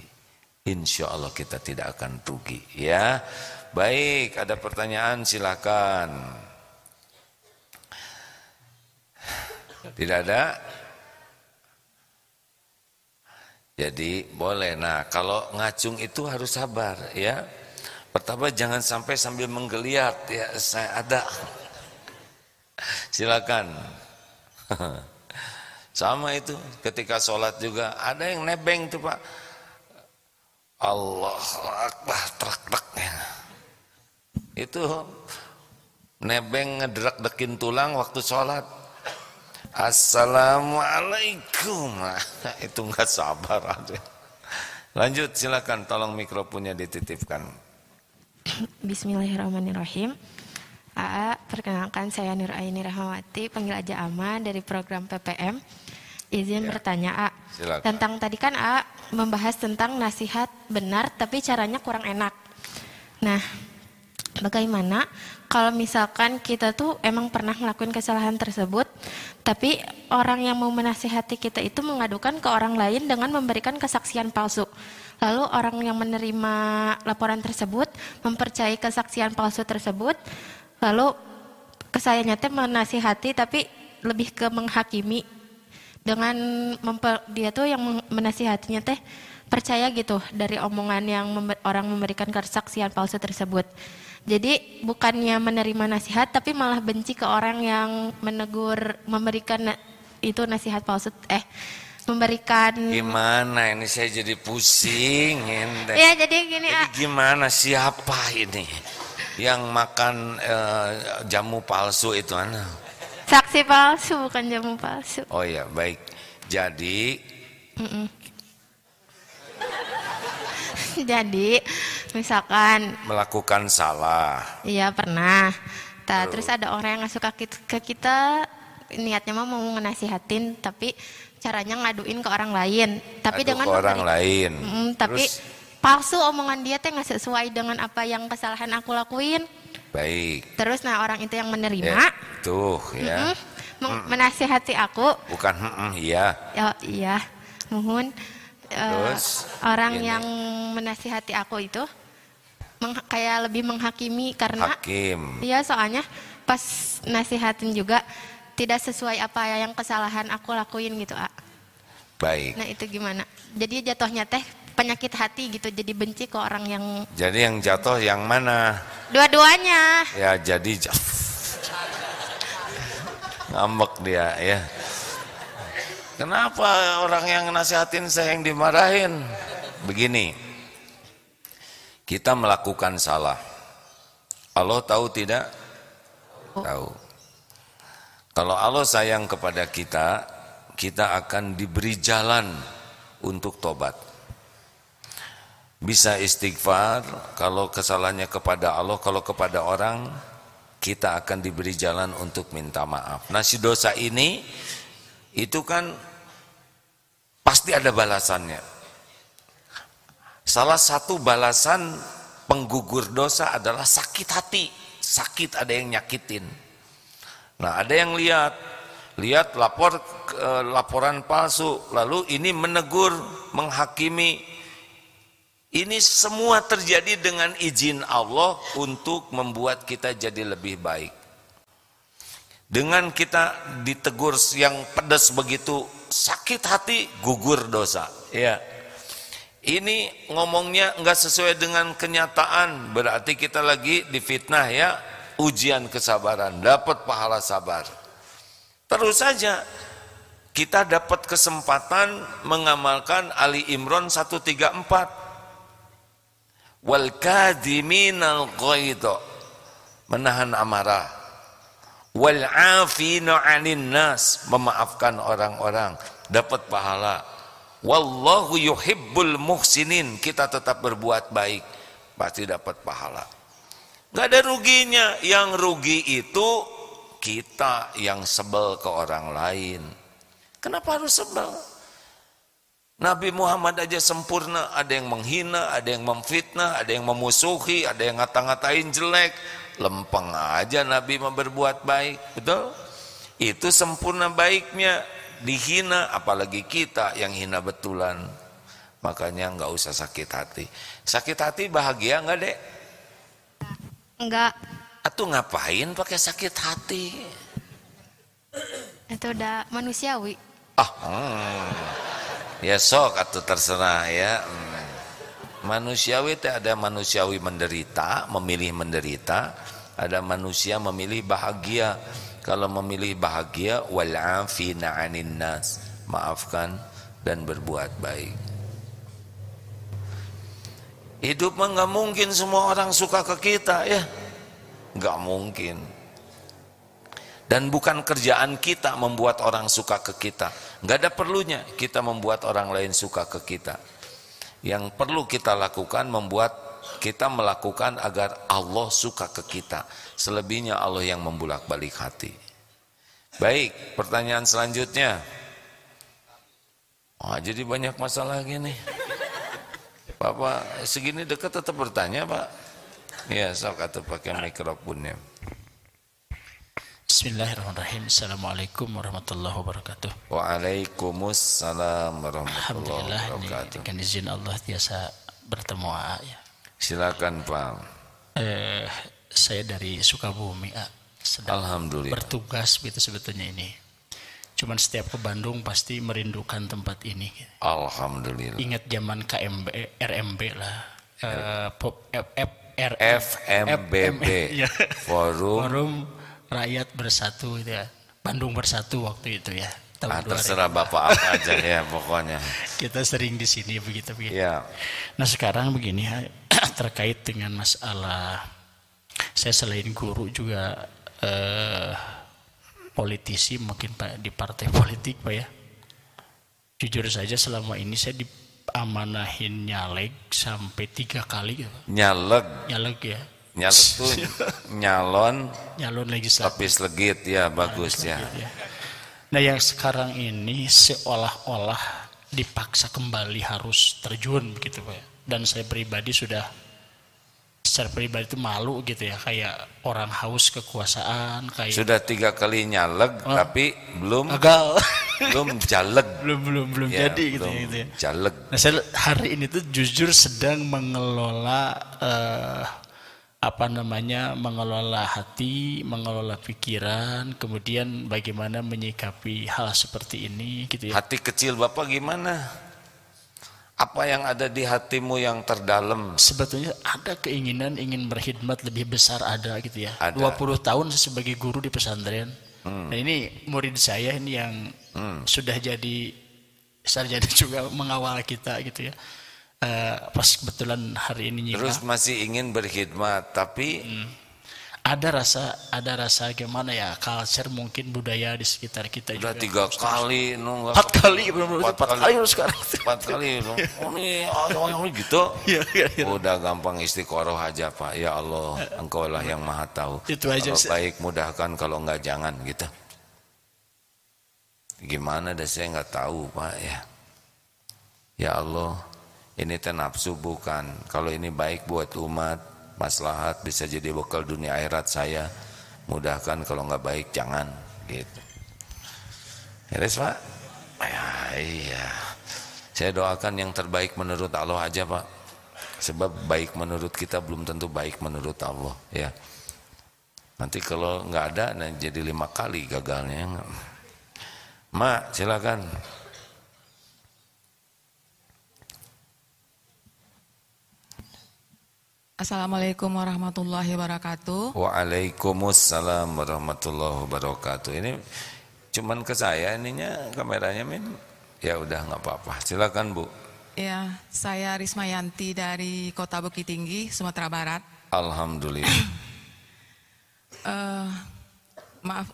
Insya Allah kita tidak akan rugi ya. Baik, ada pertanyaan silakan. Tidak ada? Jadi boleh. Nah kalau ngacung itu harus sabar ya. Pertama jangan sampai sambil menggeliat ya, saya ada. Silakan. Sama itu ketika sholat juga ada yang nebeng tuh Pak. Allah Akbar, trek-treknya. Itu nebeng ngedrek-dekin tulang waktu sholat. Assalamualaikum. Itu nggak sabar aja. Lanjut silakan, tolong mikrofonnya dititipkan. Bismillahirrahmanirrahim. AA, perkenalkan saya Nur Aini Rahmawati, panggil aja Ama dari program PPM. Izin ya, bertanya AA. Silakan. Tentang tadi kan AA membahas tentang nasihat benar tapi caranya kurang enak. Nah, bagaimana kalau misalkan kita tuh emang pernah ngelakuin kesalahan tersebut, tapi orang yang mau menasihati kita itu mengadukan ke orang lain dengan memberikan kesaksian palsu. Lalu orang yang menerima laporan tersebut mempercayai kesaksian palsu tersebut, lalu kesayangannya teh menasihati tapi lebih ke menghakimi dengan dia tuh yang menasihatinya teh percaya gitu dari omongan yang orang memberikan kesaksian palsu tersebut. Jadi bukannya menerima nasihat tapi malah benci ke orang yang menegur, memberikan itu nasihat palsu, memberikan. Gimana ini saya jadi pusing ente. Ya jadi gini. Jadi gimana, siapa ini yang makan jamu palsu itu ana? Saksi palsu bukan jamu palsu. Oh ya baik. Jadi. Jadi misalkan melakukan salah. Iya pernah. Terus ada orang yang nggak suka ke kita, niatnya mau ngenasihatin tapi caranya ngaduin ke orang lain. Tapi dengan orang lain. Tapi terus, palsu omongan dia teh nggak sesuai dengan apa yang kesalahan aku lakuin. Baik. Terus nah orang itu yang menerima. Ya, tuh ya. Menasihati aku. Bukan iya. Oh, iya. Mohon. Terus, orang ini yang menasihati aku itu kayak lebih menghakimi karena ya soalnya pas nasihatin juga tidak sesuai apa yang kesalahan aku lakuin gitu A. Baik. Nah itu gimana? Jadi jatuhnya teh penyakit hati gitu, jadi benci ke orang yang. Jadi yang jatuh yang mana? Dua-duanya. Ya jadi ngambek dia ya. Kenapa orang yang nasihatin saya yang dimarahin? Begini, kita melakukan salah. Allah tahu tidak? Tahu. Kalau Allah sayang kepada kita, kita akan diberi jalan untuk tobat. Bisa istighfar kalau kesalahannya kepada Allah, kalau kepada orang, kita akan diberi jalan untuk minta maaf. Nah si dosa ini, itu kan pasti ada balasannya. Salah satu balasan penggugur dosa adalah sakit hati. Sakit, ada yang nyakitin. Nah ada yang lihat laporan palsu, lalu ini menegur, menghakimi. Ini semua terjadi dengan izin Allah untuk membuat kita jadi lebih baik. Dengan kita ditegur yang pedas begitu, sakit hati, gugur dosa. Ya. Ini ngomongnya nggak sesuai dengan kenyataan, berarti kita lagi difitnah ya, ujian kesabaran, dapat pahala sabar. Terus saja kita dapat kesempatan mengamalkan Ali Imran 134. Wal kadhiminal ghaidh, menahan amarah. Wal 'afina 'anil nas, memaafkan orang-orang, dapat pahala. Wallahu yuhibbul muhsinin, kita tetap berbuat baik, pasti dapat pahala. Gak ada ruginya. Yang rugi itu kita yang sebel ke orang lain. Kenapa harus sebel? Nabi Muhammad aja sempurna, ada yang menghina, ada yang memfitnah, ada yang memusuhi, ada yang ngata-ngatain jelek. Lempeng aja Nabi berbuat baik, betul? Itu sempurna baiknya. Dihina, apalagi kita yang hina betulan. Makanya nggak usah sakit hati. Sakit hati bahagia nggak dek? Enggak. Atuh ngapain pakai sakit hati? Itu udah manusiawi. Ya sok atuh terserah ya. Manusiawi teh ada manusiawi menderita, memilih menderita, ada manusia memilih bahagia. Kalau memilih bahagia, wal 'afina 'anil nas, maafkan dan berbuat baik. Hidup mah nggak mungkin semua orang suka ke kita, ya nggak mungkin. Dan bukan kerjaan kita membuat orang suka ke kita. Nggak ada perlunya kita membuat orang lain suka ke kita. Yang perlu kita lakukan membuat kita melakukan agar Allah suka ke kita. Selebihnya Allah yang membolak-balik hati. Baik, pertanyaan selanjutnya. Oh, jadi banyak masalah gini. Bapak segini dekat tetap bertanya, Pak. Ya, sok atau pakai mikrofonnya. Bismillahirrahmanirrahim. Assalamualaikum warahmatullahi wabarakatuh. Waalaikumsalam warahmatullahi wabarakatuh. Dengan izin Allah biasa bertemu AA ya. Silakan Pak. Saya dari Sukabumi AA. Alhamdulillah. Bertugas gitu sebetulnya ini. Cuman setiap ke Bandung pasti merindukan tempat ini. Alhamdulillah. Ingat zaman KMB, RMB lah. FMBB. Forum Rakyat Bersatu itu ya, Bandung Bersatu waktu itu ya. Terserah Bapak apa aja ya pokoknya. Kita sering di sini begitu. Ya. Nah sekarang begini terkait dengan masalah saya selain guru juga politisi mungkin Pak di partai politik Pak ya. Jujur saja selama ini saya diamanahin nyaleg sampai 3 kali ya, Pak. Nyaleg ya. Nyalon tuh nyalon legislatif. Tapi legit ya, bagus ya. Nah yang sekarang ini seolah-olah dipaksa kembali harus terjun begitu Pak. Dan saya pribadi sudah secara pribadi itu malu gitu ya, kayak orang haus kekuasaan. Kayak sudah 3 kali nyaleg tapi belum gagal. Belum jaleg. Belum ya, jadi belum gitu ya. Jaleg. Nah saya hari ini tuh jujur sedang mengelola mengelola hati, mengelola pikiran, kemudian bagaimana menyikapi hal seperti ini gitu ya. Hati kecil Bapak gimana? Apa yang ada di hatimu yang terdalam? Sebetulnya ada keinginan ingin berkhidmat lebih besar ada gitu ya. Ada. 20 tahun sebagai guru di pesantren. Nah ini murid saya ini yang sudah jadi sarjana juga mengawal kita gitu ya. Pas kebetulan hari ini nyika, terus masih ingin berkhidmat tapi ada rasa gimana ya, culture mungkin budaya di sekitar kita udah juga. 3 kali 4 kali belum 4 kali sekarang 4 kali gitu ya. Udah gampang istiqoroh aja Pak, ya Allah Engkau lah yang maha tahu. Itu aja, kalau baik mudahkan, kalau enggak jangan gitu. Gimana dah saya enggak tahu Pak ya. Ya Allah, ini teh nafsu bukan. Kalau ini baik buat umat, maslahat bisa jadi bekal dunia akhirat saya. Mudahkan, kalau nggak baik jangan. Gitu. Beres Pak? Ya, iya. Saya doakan yang terbaik menurut Allah aja Pak. Sebab baik menurut kita belum tentu baik menurut Allah. Ya. Nanti kalau nggak ada, jadi 5 kali gagalnya. Mak, silakan. Assalamualaikum warahmatullahi wabarakatuh. Waalaikumsalam warahmatullahi wabarakatuh. Ini cuman ke saya ininya kameranya Min. Ya udah nggak apa-apa. Silakan Bu. Ya, saya Rismayanti dari Kota Bukittinggi, Sumatera Barat. Alhamdulillah. Maaf,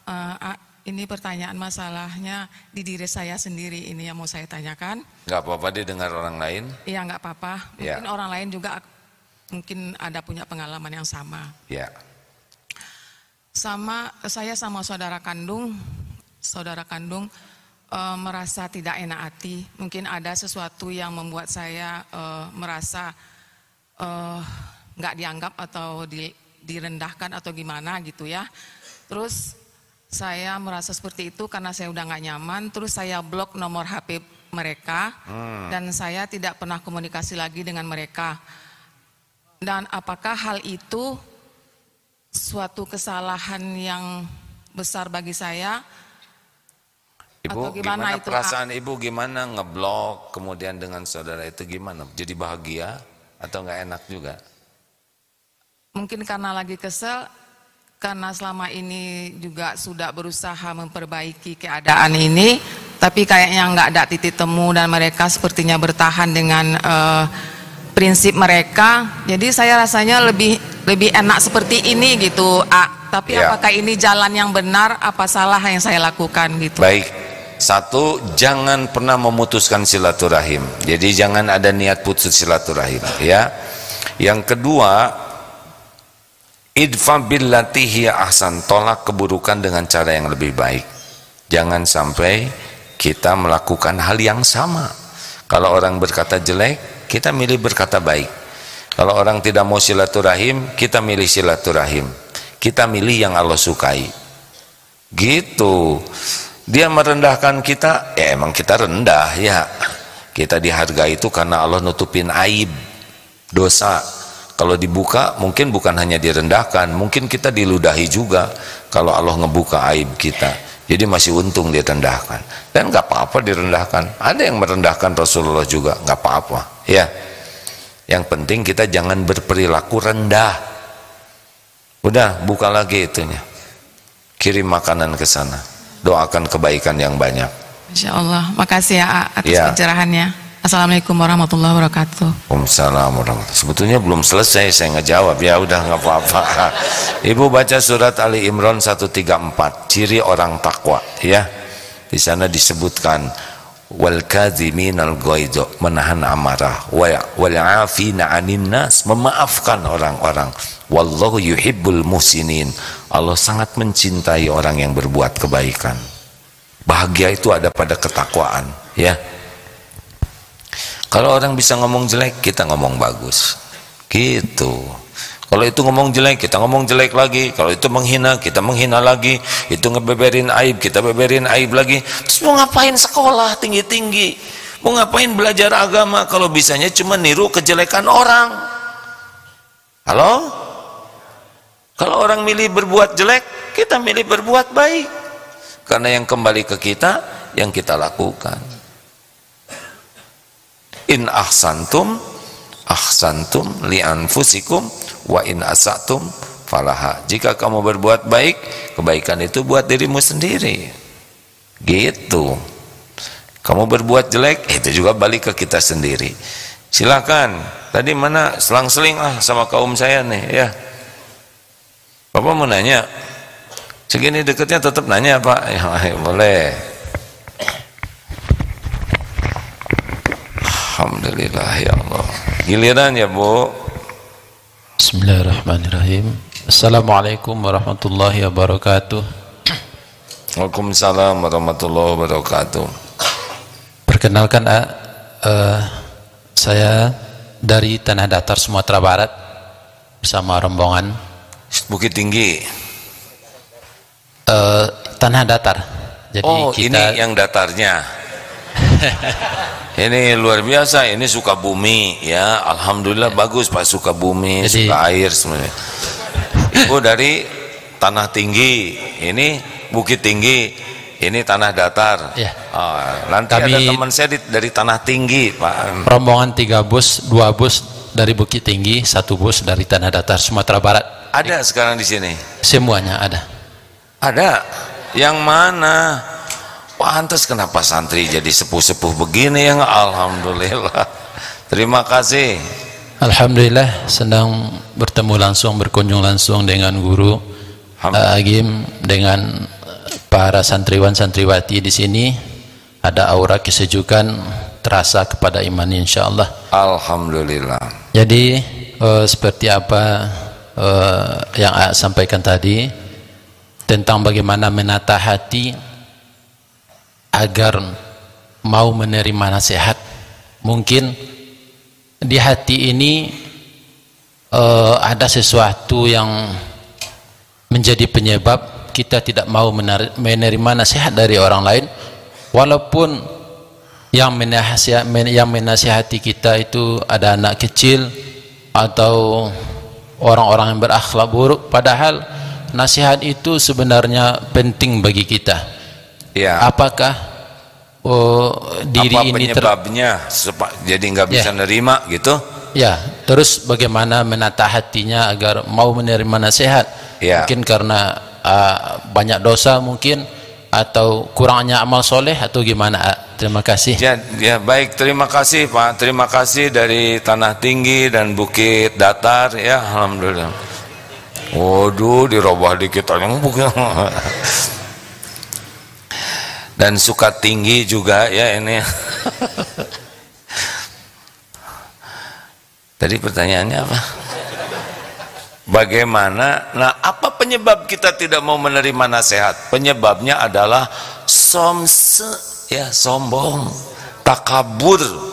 ini pertanyaan masalahnya di diri saya sendiri ini yang mau saya tanyakan. Nggak apa-apa didengar orang lain. Iya nggak apa-apa. Mungkin orang lain juga mungkin ada punya pengalaman yang sama. Ya. Saya sama saudara kandung merasa tidak enak hati. Mungkin ada sesuatu yang membuat saya merasa nggak dianggap atau direndahkan atau gimana gitu ya. Terus saya merasa seperti itu karena saya udah nggak nyaman. Terus saya blok nomor HP mereka dan saya tidak pernah komunikasi lagi dengan mereka. Dan apakah hal itu suatu kesalahan yang besar bagi saya? Ibu, atau gimana itu? Perasaan Ibu gimana ngeblok kemudian dengan saudara itu gimana? Jadi bahagia atau nggak enak juga? Mungkin karena lagi kesel, karena selama ini juga sudah berusaha memperbaiki keadaan ini, tapi kayaknya nggak ada titik temu dan mereka sepertinya bertahan dengan prinsip mereka. Jadi saya rasanya lebih enak seperti ini gitu. Tapi ya, apakah ini jalan yang benar? Apa salah yang saya lakukan gitu? Baik. Satu, jangan pernah memutuskan silaturahim. Jadi jangan ada niat putus silaturahim. Ya. Yang kedua, idfa billati hiya ahsan, tolak keburukan dengan cara yang lebih baik. Jangan sampai kita melakukan hal yang sama. Kalau orang berkata jelek, kita milih berkata baik. Kalau orang tidak mau silaturahim, kita milih silaturahim. Kita milih yang Allah sukai. Gitu. Dia merendahkan kita, ya emang kita rendah ya. Kita dihargai itu karena Allah nutupin aib, dosa. Kalau dibuka mungkin bukan hanya direndahkan, mungkin kita diludahi juga kalau Allah ngebuka aib kita. Jadi masih untung direndahkan. Dan nggak apa-apa direndahkan. Ada yang merendahkan Rasulullah juga, nggak apa-apa. Ya, yang penting kita jangan berperilaku rendah. Udah, buka lagi itunya. Kirim makanan ke sana. Doakan kebaikan yang banyak. Insya Allah. Makasih ya A, atas pencerahannya. Assalamualaikum warahmatullahi wabarakatuh. Waalaikumsalam warahmatullahi wabarakatuh. Sebetulnya belum selesai saya ngejawab, ya udah nggak apa-apa. Ibu baca surat Ali Imran 134, ciri orang takwa, ya. Di sana disebutkan wal kadziminal ghaidz, menahan amarah, wal 'afina 'anil nas, memaafkan orang-orang. Wallahu yuhibbul muhsinin. Allah sangat mencintai orang yang berbuat kebaikan. Bahagia itu ada pada ketakwaan, ya. Kalau orang bisa ngomong jelek, kita ngomong bagus. Gitu. Kalau itu ngomong jelek, kita ngomong jelek lagi. Kalau itu menghina, kita menghina lagi. Itu ngebeberin aib, kita beberin aib lagi. Terus mau ngapain sekolah tinggi-tinggi? Mau ngapain belajar agama? Kalau bisanya cuma niru kejelekan orang. Halo? Kalau orang milih berbuat jelek, kita milih berbuat baik. Karena yang kembali ke kita, yang kita lakukan. In ahsantum ahsantum li anfusikum wa in asatum falaha. Jika kamu berbuat baik, kebaikan itu buat dirimu sendiri. Gitu. Kamu berbuat jelek, itu juga balik ke kita sendiri. Silakan. Tadi mana selang-seling sama kaum saya nih, ya. Bapak mau nanya. Segini deketnya tetap nanya, Pak. Ya, boleh. Alhamdulillah ya Allah. Giliran ya Bu. Bismillahirrahmanirrahim. Assalamualaikum warahmatullahi wabarakatuh. Waalaikumsalam warahmatullahi wabarakatuh. Perkenalkan saya dari tanah datar Sumatera Barat bersama rombongan. Bukit Tinggi. Tanah datar. Jadi ini yang datarnya. Ini luar biasa, ini Sukabumi ya, alhamdulillah ya. Bagus Pak, Sukabumi, jadi, suka air semuanya. Ibu dari tanah tinggi, ini Bukit Tinggi, ini tanah datar. Ya. Nanti kami, ada teman saya dari tanah tinggi Pak. Rombongan 3 bus, 2 bus dari Bukit Tinggi, 1 bus dari tanah datar Sumatera Barat. Ada sekarang di sini? Semuanya ada. Ada? Yang mana? Pantes kenapa santri jadi sepuh-sepuh begini ya? Alhamdulillah. Terima kasih. Alhamdulillah senang bertemu langsung, berkunjung langsung dengan guru AA GYM, dengan para santriwan santriwati di sini. Ada aura kesejukan terasa kepada iman, insya Allah. Alhamdulillah. Jadi seperti apa yang AA sampaikan tadi tentang bagaimana menata hati agar mau menerima nasihat. Mungkin di hati ini ada sesuatu yang menjadi penyebab kita tidak mau menerima nasihat dari orang lain, walaupun yang menasihati kita itu ada anak kecil atau orang-orang yang berakhlak buruk, padahal nasihat itu sebenarnya penting bagi kita. Ya. Apakah diri ini penyebabnya jadi nggak bisa nerima gitu? Ya, terus bagaimana menata hatinya agar mau menerima nasihat? Ya. Mungkin karena banyak dosa mungkin, atau kurangnya amal soleh, atau gimana? Terima kasih. Ya, baik, terima kasih Pak. Terima kasih dari Tanah Tinggi dan Bukit Datar. Ya, alhamdulillah. Waduh, dirubah dikit orang bukan. Dan Sukatinggi juga ya ini. Tadi pertanyaannya apa? Bagaimana? Nah, apa penyebab kita tidak mau menerima nasihat? Penyebabnya adalah sombong, takabur.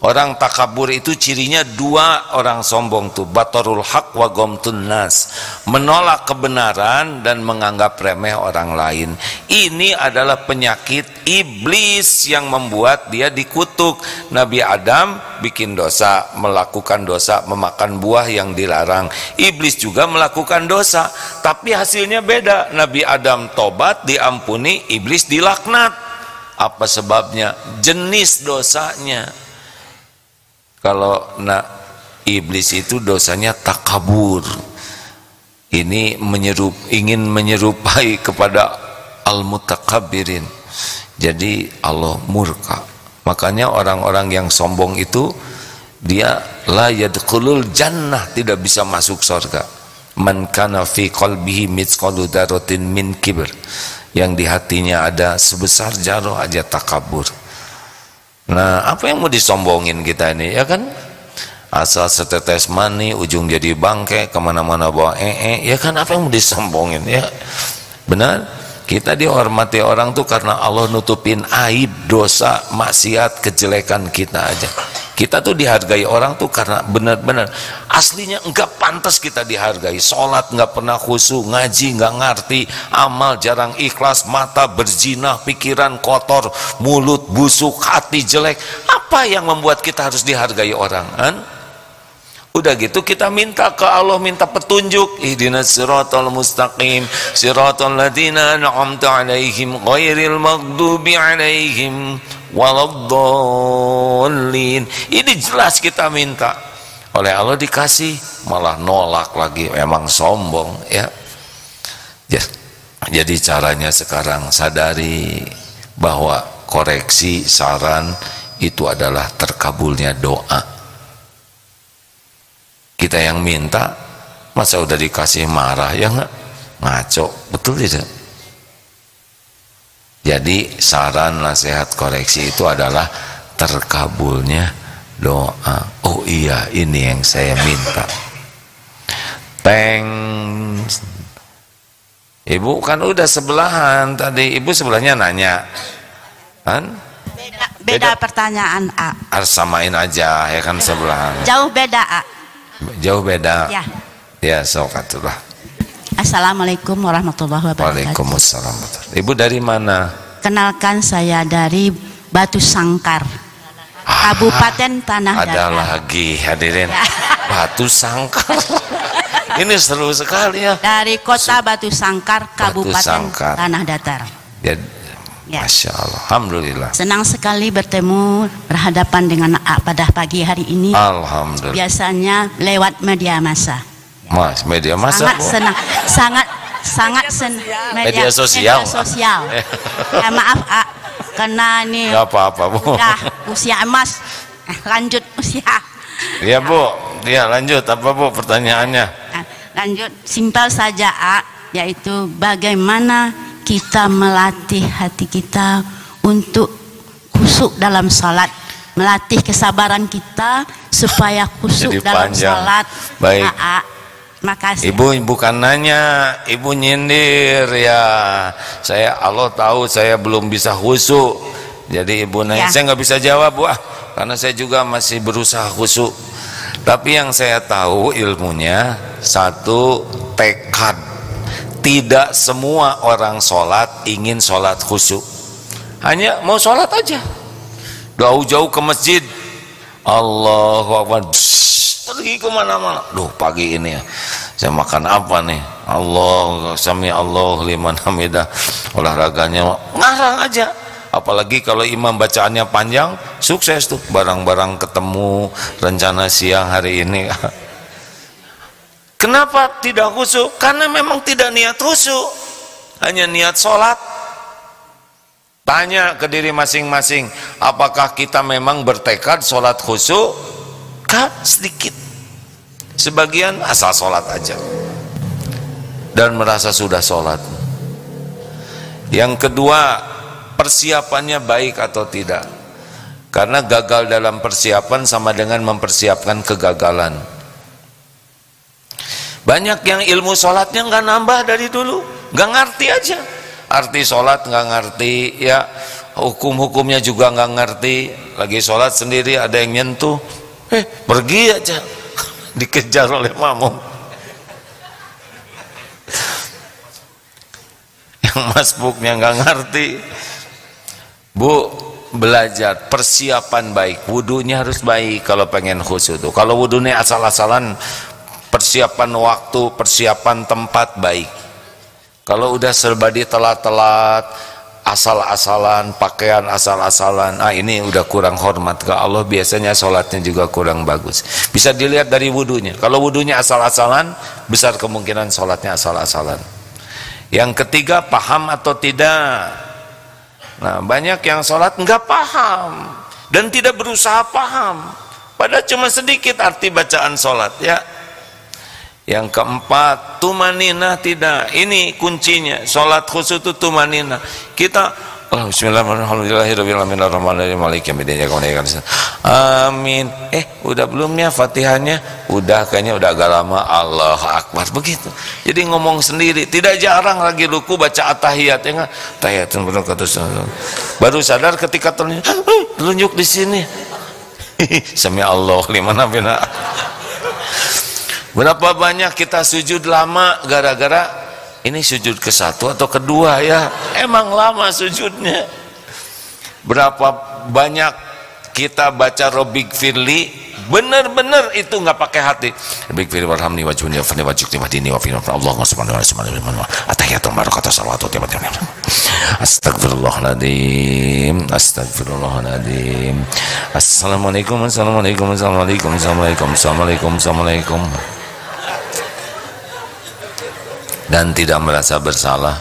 Orang takabur itu cirinya dua, orang sombong tuh, batarul haq wa gomtun nas, menolak kebenaran dan menganggap remeh orang lain. Ini adalah penyakit iblis yang membuat dia dikutuk. Nabi Adam bikin dosa, melakukan dosa, memakan buah yang dilarang. Iblis juga melakukan dosa, tapi hasilnya beda. Nabi Adam tobat, diampuni, iblis dilaknat. Apa sebabnya? Jenis dosanya. Kalau iblis itu dosanya takabur. Ini ingin menyerupai kepada al-mutakabbirin. Jadi Allah murka. Makanya orang-orang yang sombong itu dia la yadkhulul jannah, tidak bisa masuk surga. Man kana fi qalbihi mithqalu dzarratin min kibr, yang di hatinya ada sebesar jarah aja takabur. Nah, apa yang mau disombongin kita ini, ya kan? Asal setetes mani ujung jadi bangke, kemana-mana bawa ya kan? Apa yang mau disombongin, ya? Benar? Kita dihormati orang tuh karena Allah nutupin aib, dosa, maksiat, kejelekan kita aja. Kita tuh dihargai orang tuh karena benar-benar aslinya nggak pantas kita dihargai. Sholat nggak pernah khusyuk, ngaji nggak ngerti, amal jarang ikhlas, mata berzina, pikiran kotor, mulut busuk, hati jelek. Apa yang membuat kita harus dihargai orang, kan? Udah gitu kita minta ke Allah, minta petunjuk, ihdinas siratal mustaqim siratal ladzina an'amta 'alaihim ghairil maghdubi 'alaihim waladdallin. Ini jelas kita minta, oleh Allah dikasih malah nolak lagi, memang sombong ya. Jadi caranya sekarang sadari bahwa koreksi, saran itu adalah terkabulnya doa. Kita yang minta, masa udah dikasih marah, ya nggak? Ngaco, betul tidak? Jadi saran, nasihat, koreksi itu adalah terkabulnya doa. Oh iya, ini yang saya minta. Peng, ibu kan udah sebelahan tadi, ibu sebelahnya nanya, kan? Beda pertanyaan, A. Harus samain aja, ya kan sebelahan. Jauh beda, A. Jauh beda. Ya. Ya, sokatullah. Assalamualaikum warahmatullahi wabarakatuh. Waalaikumsalam. Ibu dari mana? Kenalkan, saya dari Batu Sangkar, Kabupaten Tanah Datar. Ada lagi hadirin. Ya. Batu Sangkar. Ini seru sekali ya. Dari kota Batu Sangkar, Kabupaten Tanah Datar. Ya. Masya Allah, alhamdulillah. Senang sekali bertemu, berhadapan dengan A pada pagi hari ini. Alhamdulillah. Biasanya lewat media massa. Mas, media massa. Sangat senang, sangat senang. Media sosial. Ya, maaf A, karena ini. Gak apa-apa Bu. Udah, usia emas, lanjut usia. Iya Bu, ya lanjut. Apa Bu pertanyaannya? Lanjut, simpel saja A, yaitu bagaimana kita melatih hati kita untuk khusyuk dalam sholat, melatih kesabaran kita supaya khusyuk dalam sholat. Baik. Makasih. Ibu bukan nanya, ibu nyindir ya. Saya Allah tahu saya belum bisa khusyuk, jadi ibu nanya. Ya. Saya nggak bisa jawab Bu, karena saya juga masih berusaha khusyuk. Tapi yang saya tahu ilmunya satu, tekad. Tidak semua orang sholat ingin sholat khusyuk, hanya mau sholat aja, jauh-jauh ke masjid, Allahu Akbar, pergi kemana-mana. Duh, pagi ini ya, saya makan apa nih? Allah, sami Allah liman hamidah, olahraganya ngarang aja. apalagi kalau imam bacaannya panjang, sukses tuh barang-barang ketemu rencana siang hari ini. Kenapa tidak khusyuk? Karena memang tidak niat khusyuk, hanya niat sholat. Tanya ke diri masing-masing, apakah kita memang bertekad sholat khusyuk? Kan sedikit, sebagian asal sholat aja dan merasa sudah sholat. Yang kedua, persiapannya baik atau tidak, karena gagal dalam persiapan sama dengan mempersiapkan kegagalan. Banyak yang ilmu sholatnya nggak nambah dari dulu, nggak ngerti aja arti sholat, nggak ngerti ya hukum-hukumnya juga nggak ngerti, lagi sholat sendiri ada yang nyentuh, pergi aja dikejar oleh makmum. Yang masbuknya nggak ngerti. Bu, belajar persiapan baik, wudunya harus baik kalau pengen khusyuk tuh. Kalau wudunya asal-asalan, persiapan waktu, persiapan tempat baik. Kalau udah serba ditelat-telat, asal-asalan, pakaian asal-asalan, ini udah kurang hormat ke Allah, biasanya sholatnya juga kurang bagus. Bisa dilihat dari wudunya. Kalau wudunya asal-asalan, besar kemungkinan sholatnya asal-asalan. Yang ketiga, paham atau tidak. Nah, banyak yang sholat nggak paham dan tidak berusaha paham, padahal cuma sedikit arti bacaan sholat ya. Yang keempat, tumanina tidak. Ini kuncinya, sholat khusyuk itu tumanina. Kita Bismillahirrahmanirrahim. Udah belum ya Fatihahnya? Udah, kayaknya udah agak lama. Allahu Akbar, begitu. Jadi ngomong sendiri, tidak jarang lagi luku baca at-tahiyat ya enggak? Tahiyatun baru sadar ketika telunjuk di sini. Sami Allah liman hamida. Berapa banyak kita sujud lama gara-gara ini sujud ke satu atau kedua ya, emang lama sujudnya. Berapa banyak kita baca Robbigfirli bener-bener itu nggak pakai hati. Robbigfirli warhamni wajhuni wafani wajukni wahdini wafini Allahumma subhanahu wa ta'ala atahiyatul barakatuh salawatu tiba-tiba astagfirullahaladzim astagfirullahaladzim. Assalamualaikum assalamualaikum assalamualaikum assalamualaikum assalamualaikum assalamualaikum. Dan tidak merasa bersalah.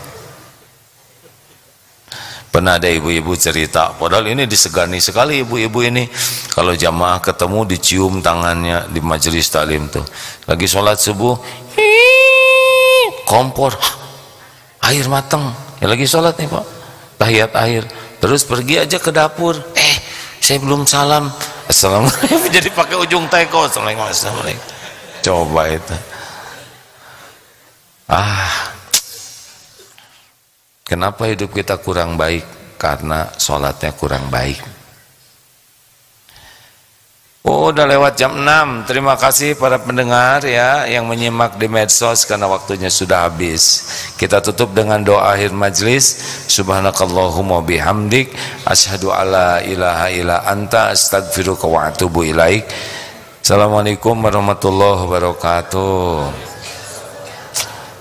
Pernah ada ibu-ibu cerita, padahal ini disegani sekali ibu-ibu ini kalau jamaah ketemu dicium tangannya di majelis taklim tuh. Lagi sholat subuh, kompor, air mateng. Ya lagi sholat nih Pak, tahiyat air. Terus pergi aja ke dapur. Saya belum salam. Assalamualaikum. Jadi pakai ujung teko. Assalamualaikum. Assalamualaikum. Coba itu. Kenapa hidup kita kurang baik? Karena sholatnya kurang baik. Oh, udah lewat jam 6. Terima kasih para pendengar ya yang menyimak di medsos karena waktunya sudah habis. Kita tutup dengan doa akhir majlis. Subhanakallahumma bihamdik asyhadu alla ilaha illa anta astaghfiruka wa atubu ilaik. Assalamualaikum warahmatullahi wabarakatuh.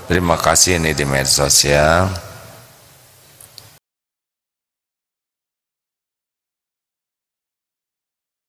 Terima kasih ini di medsos ya.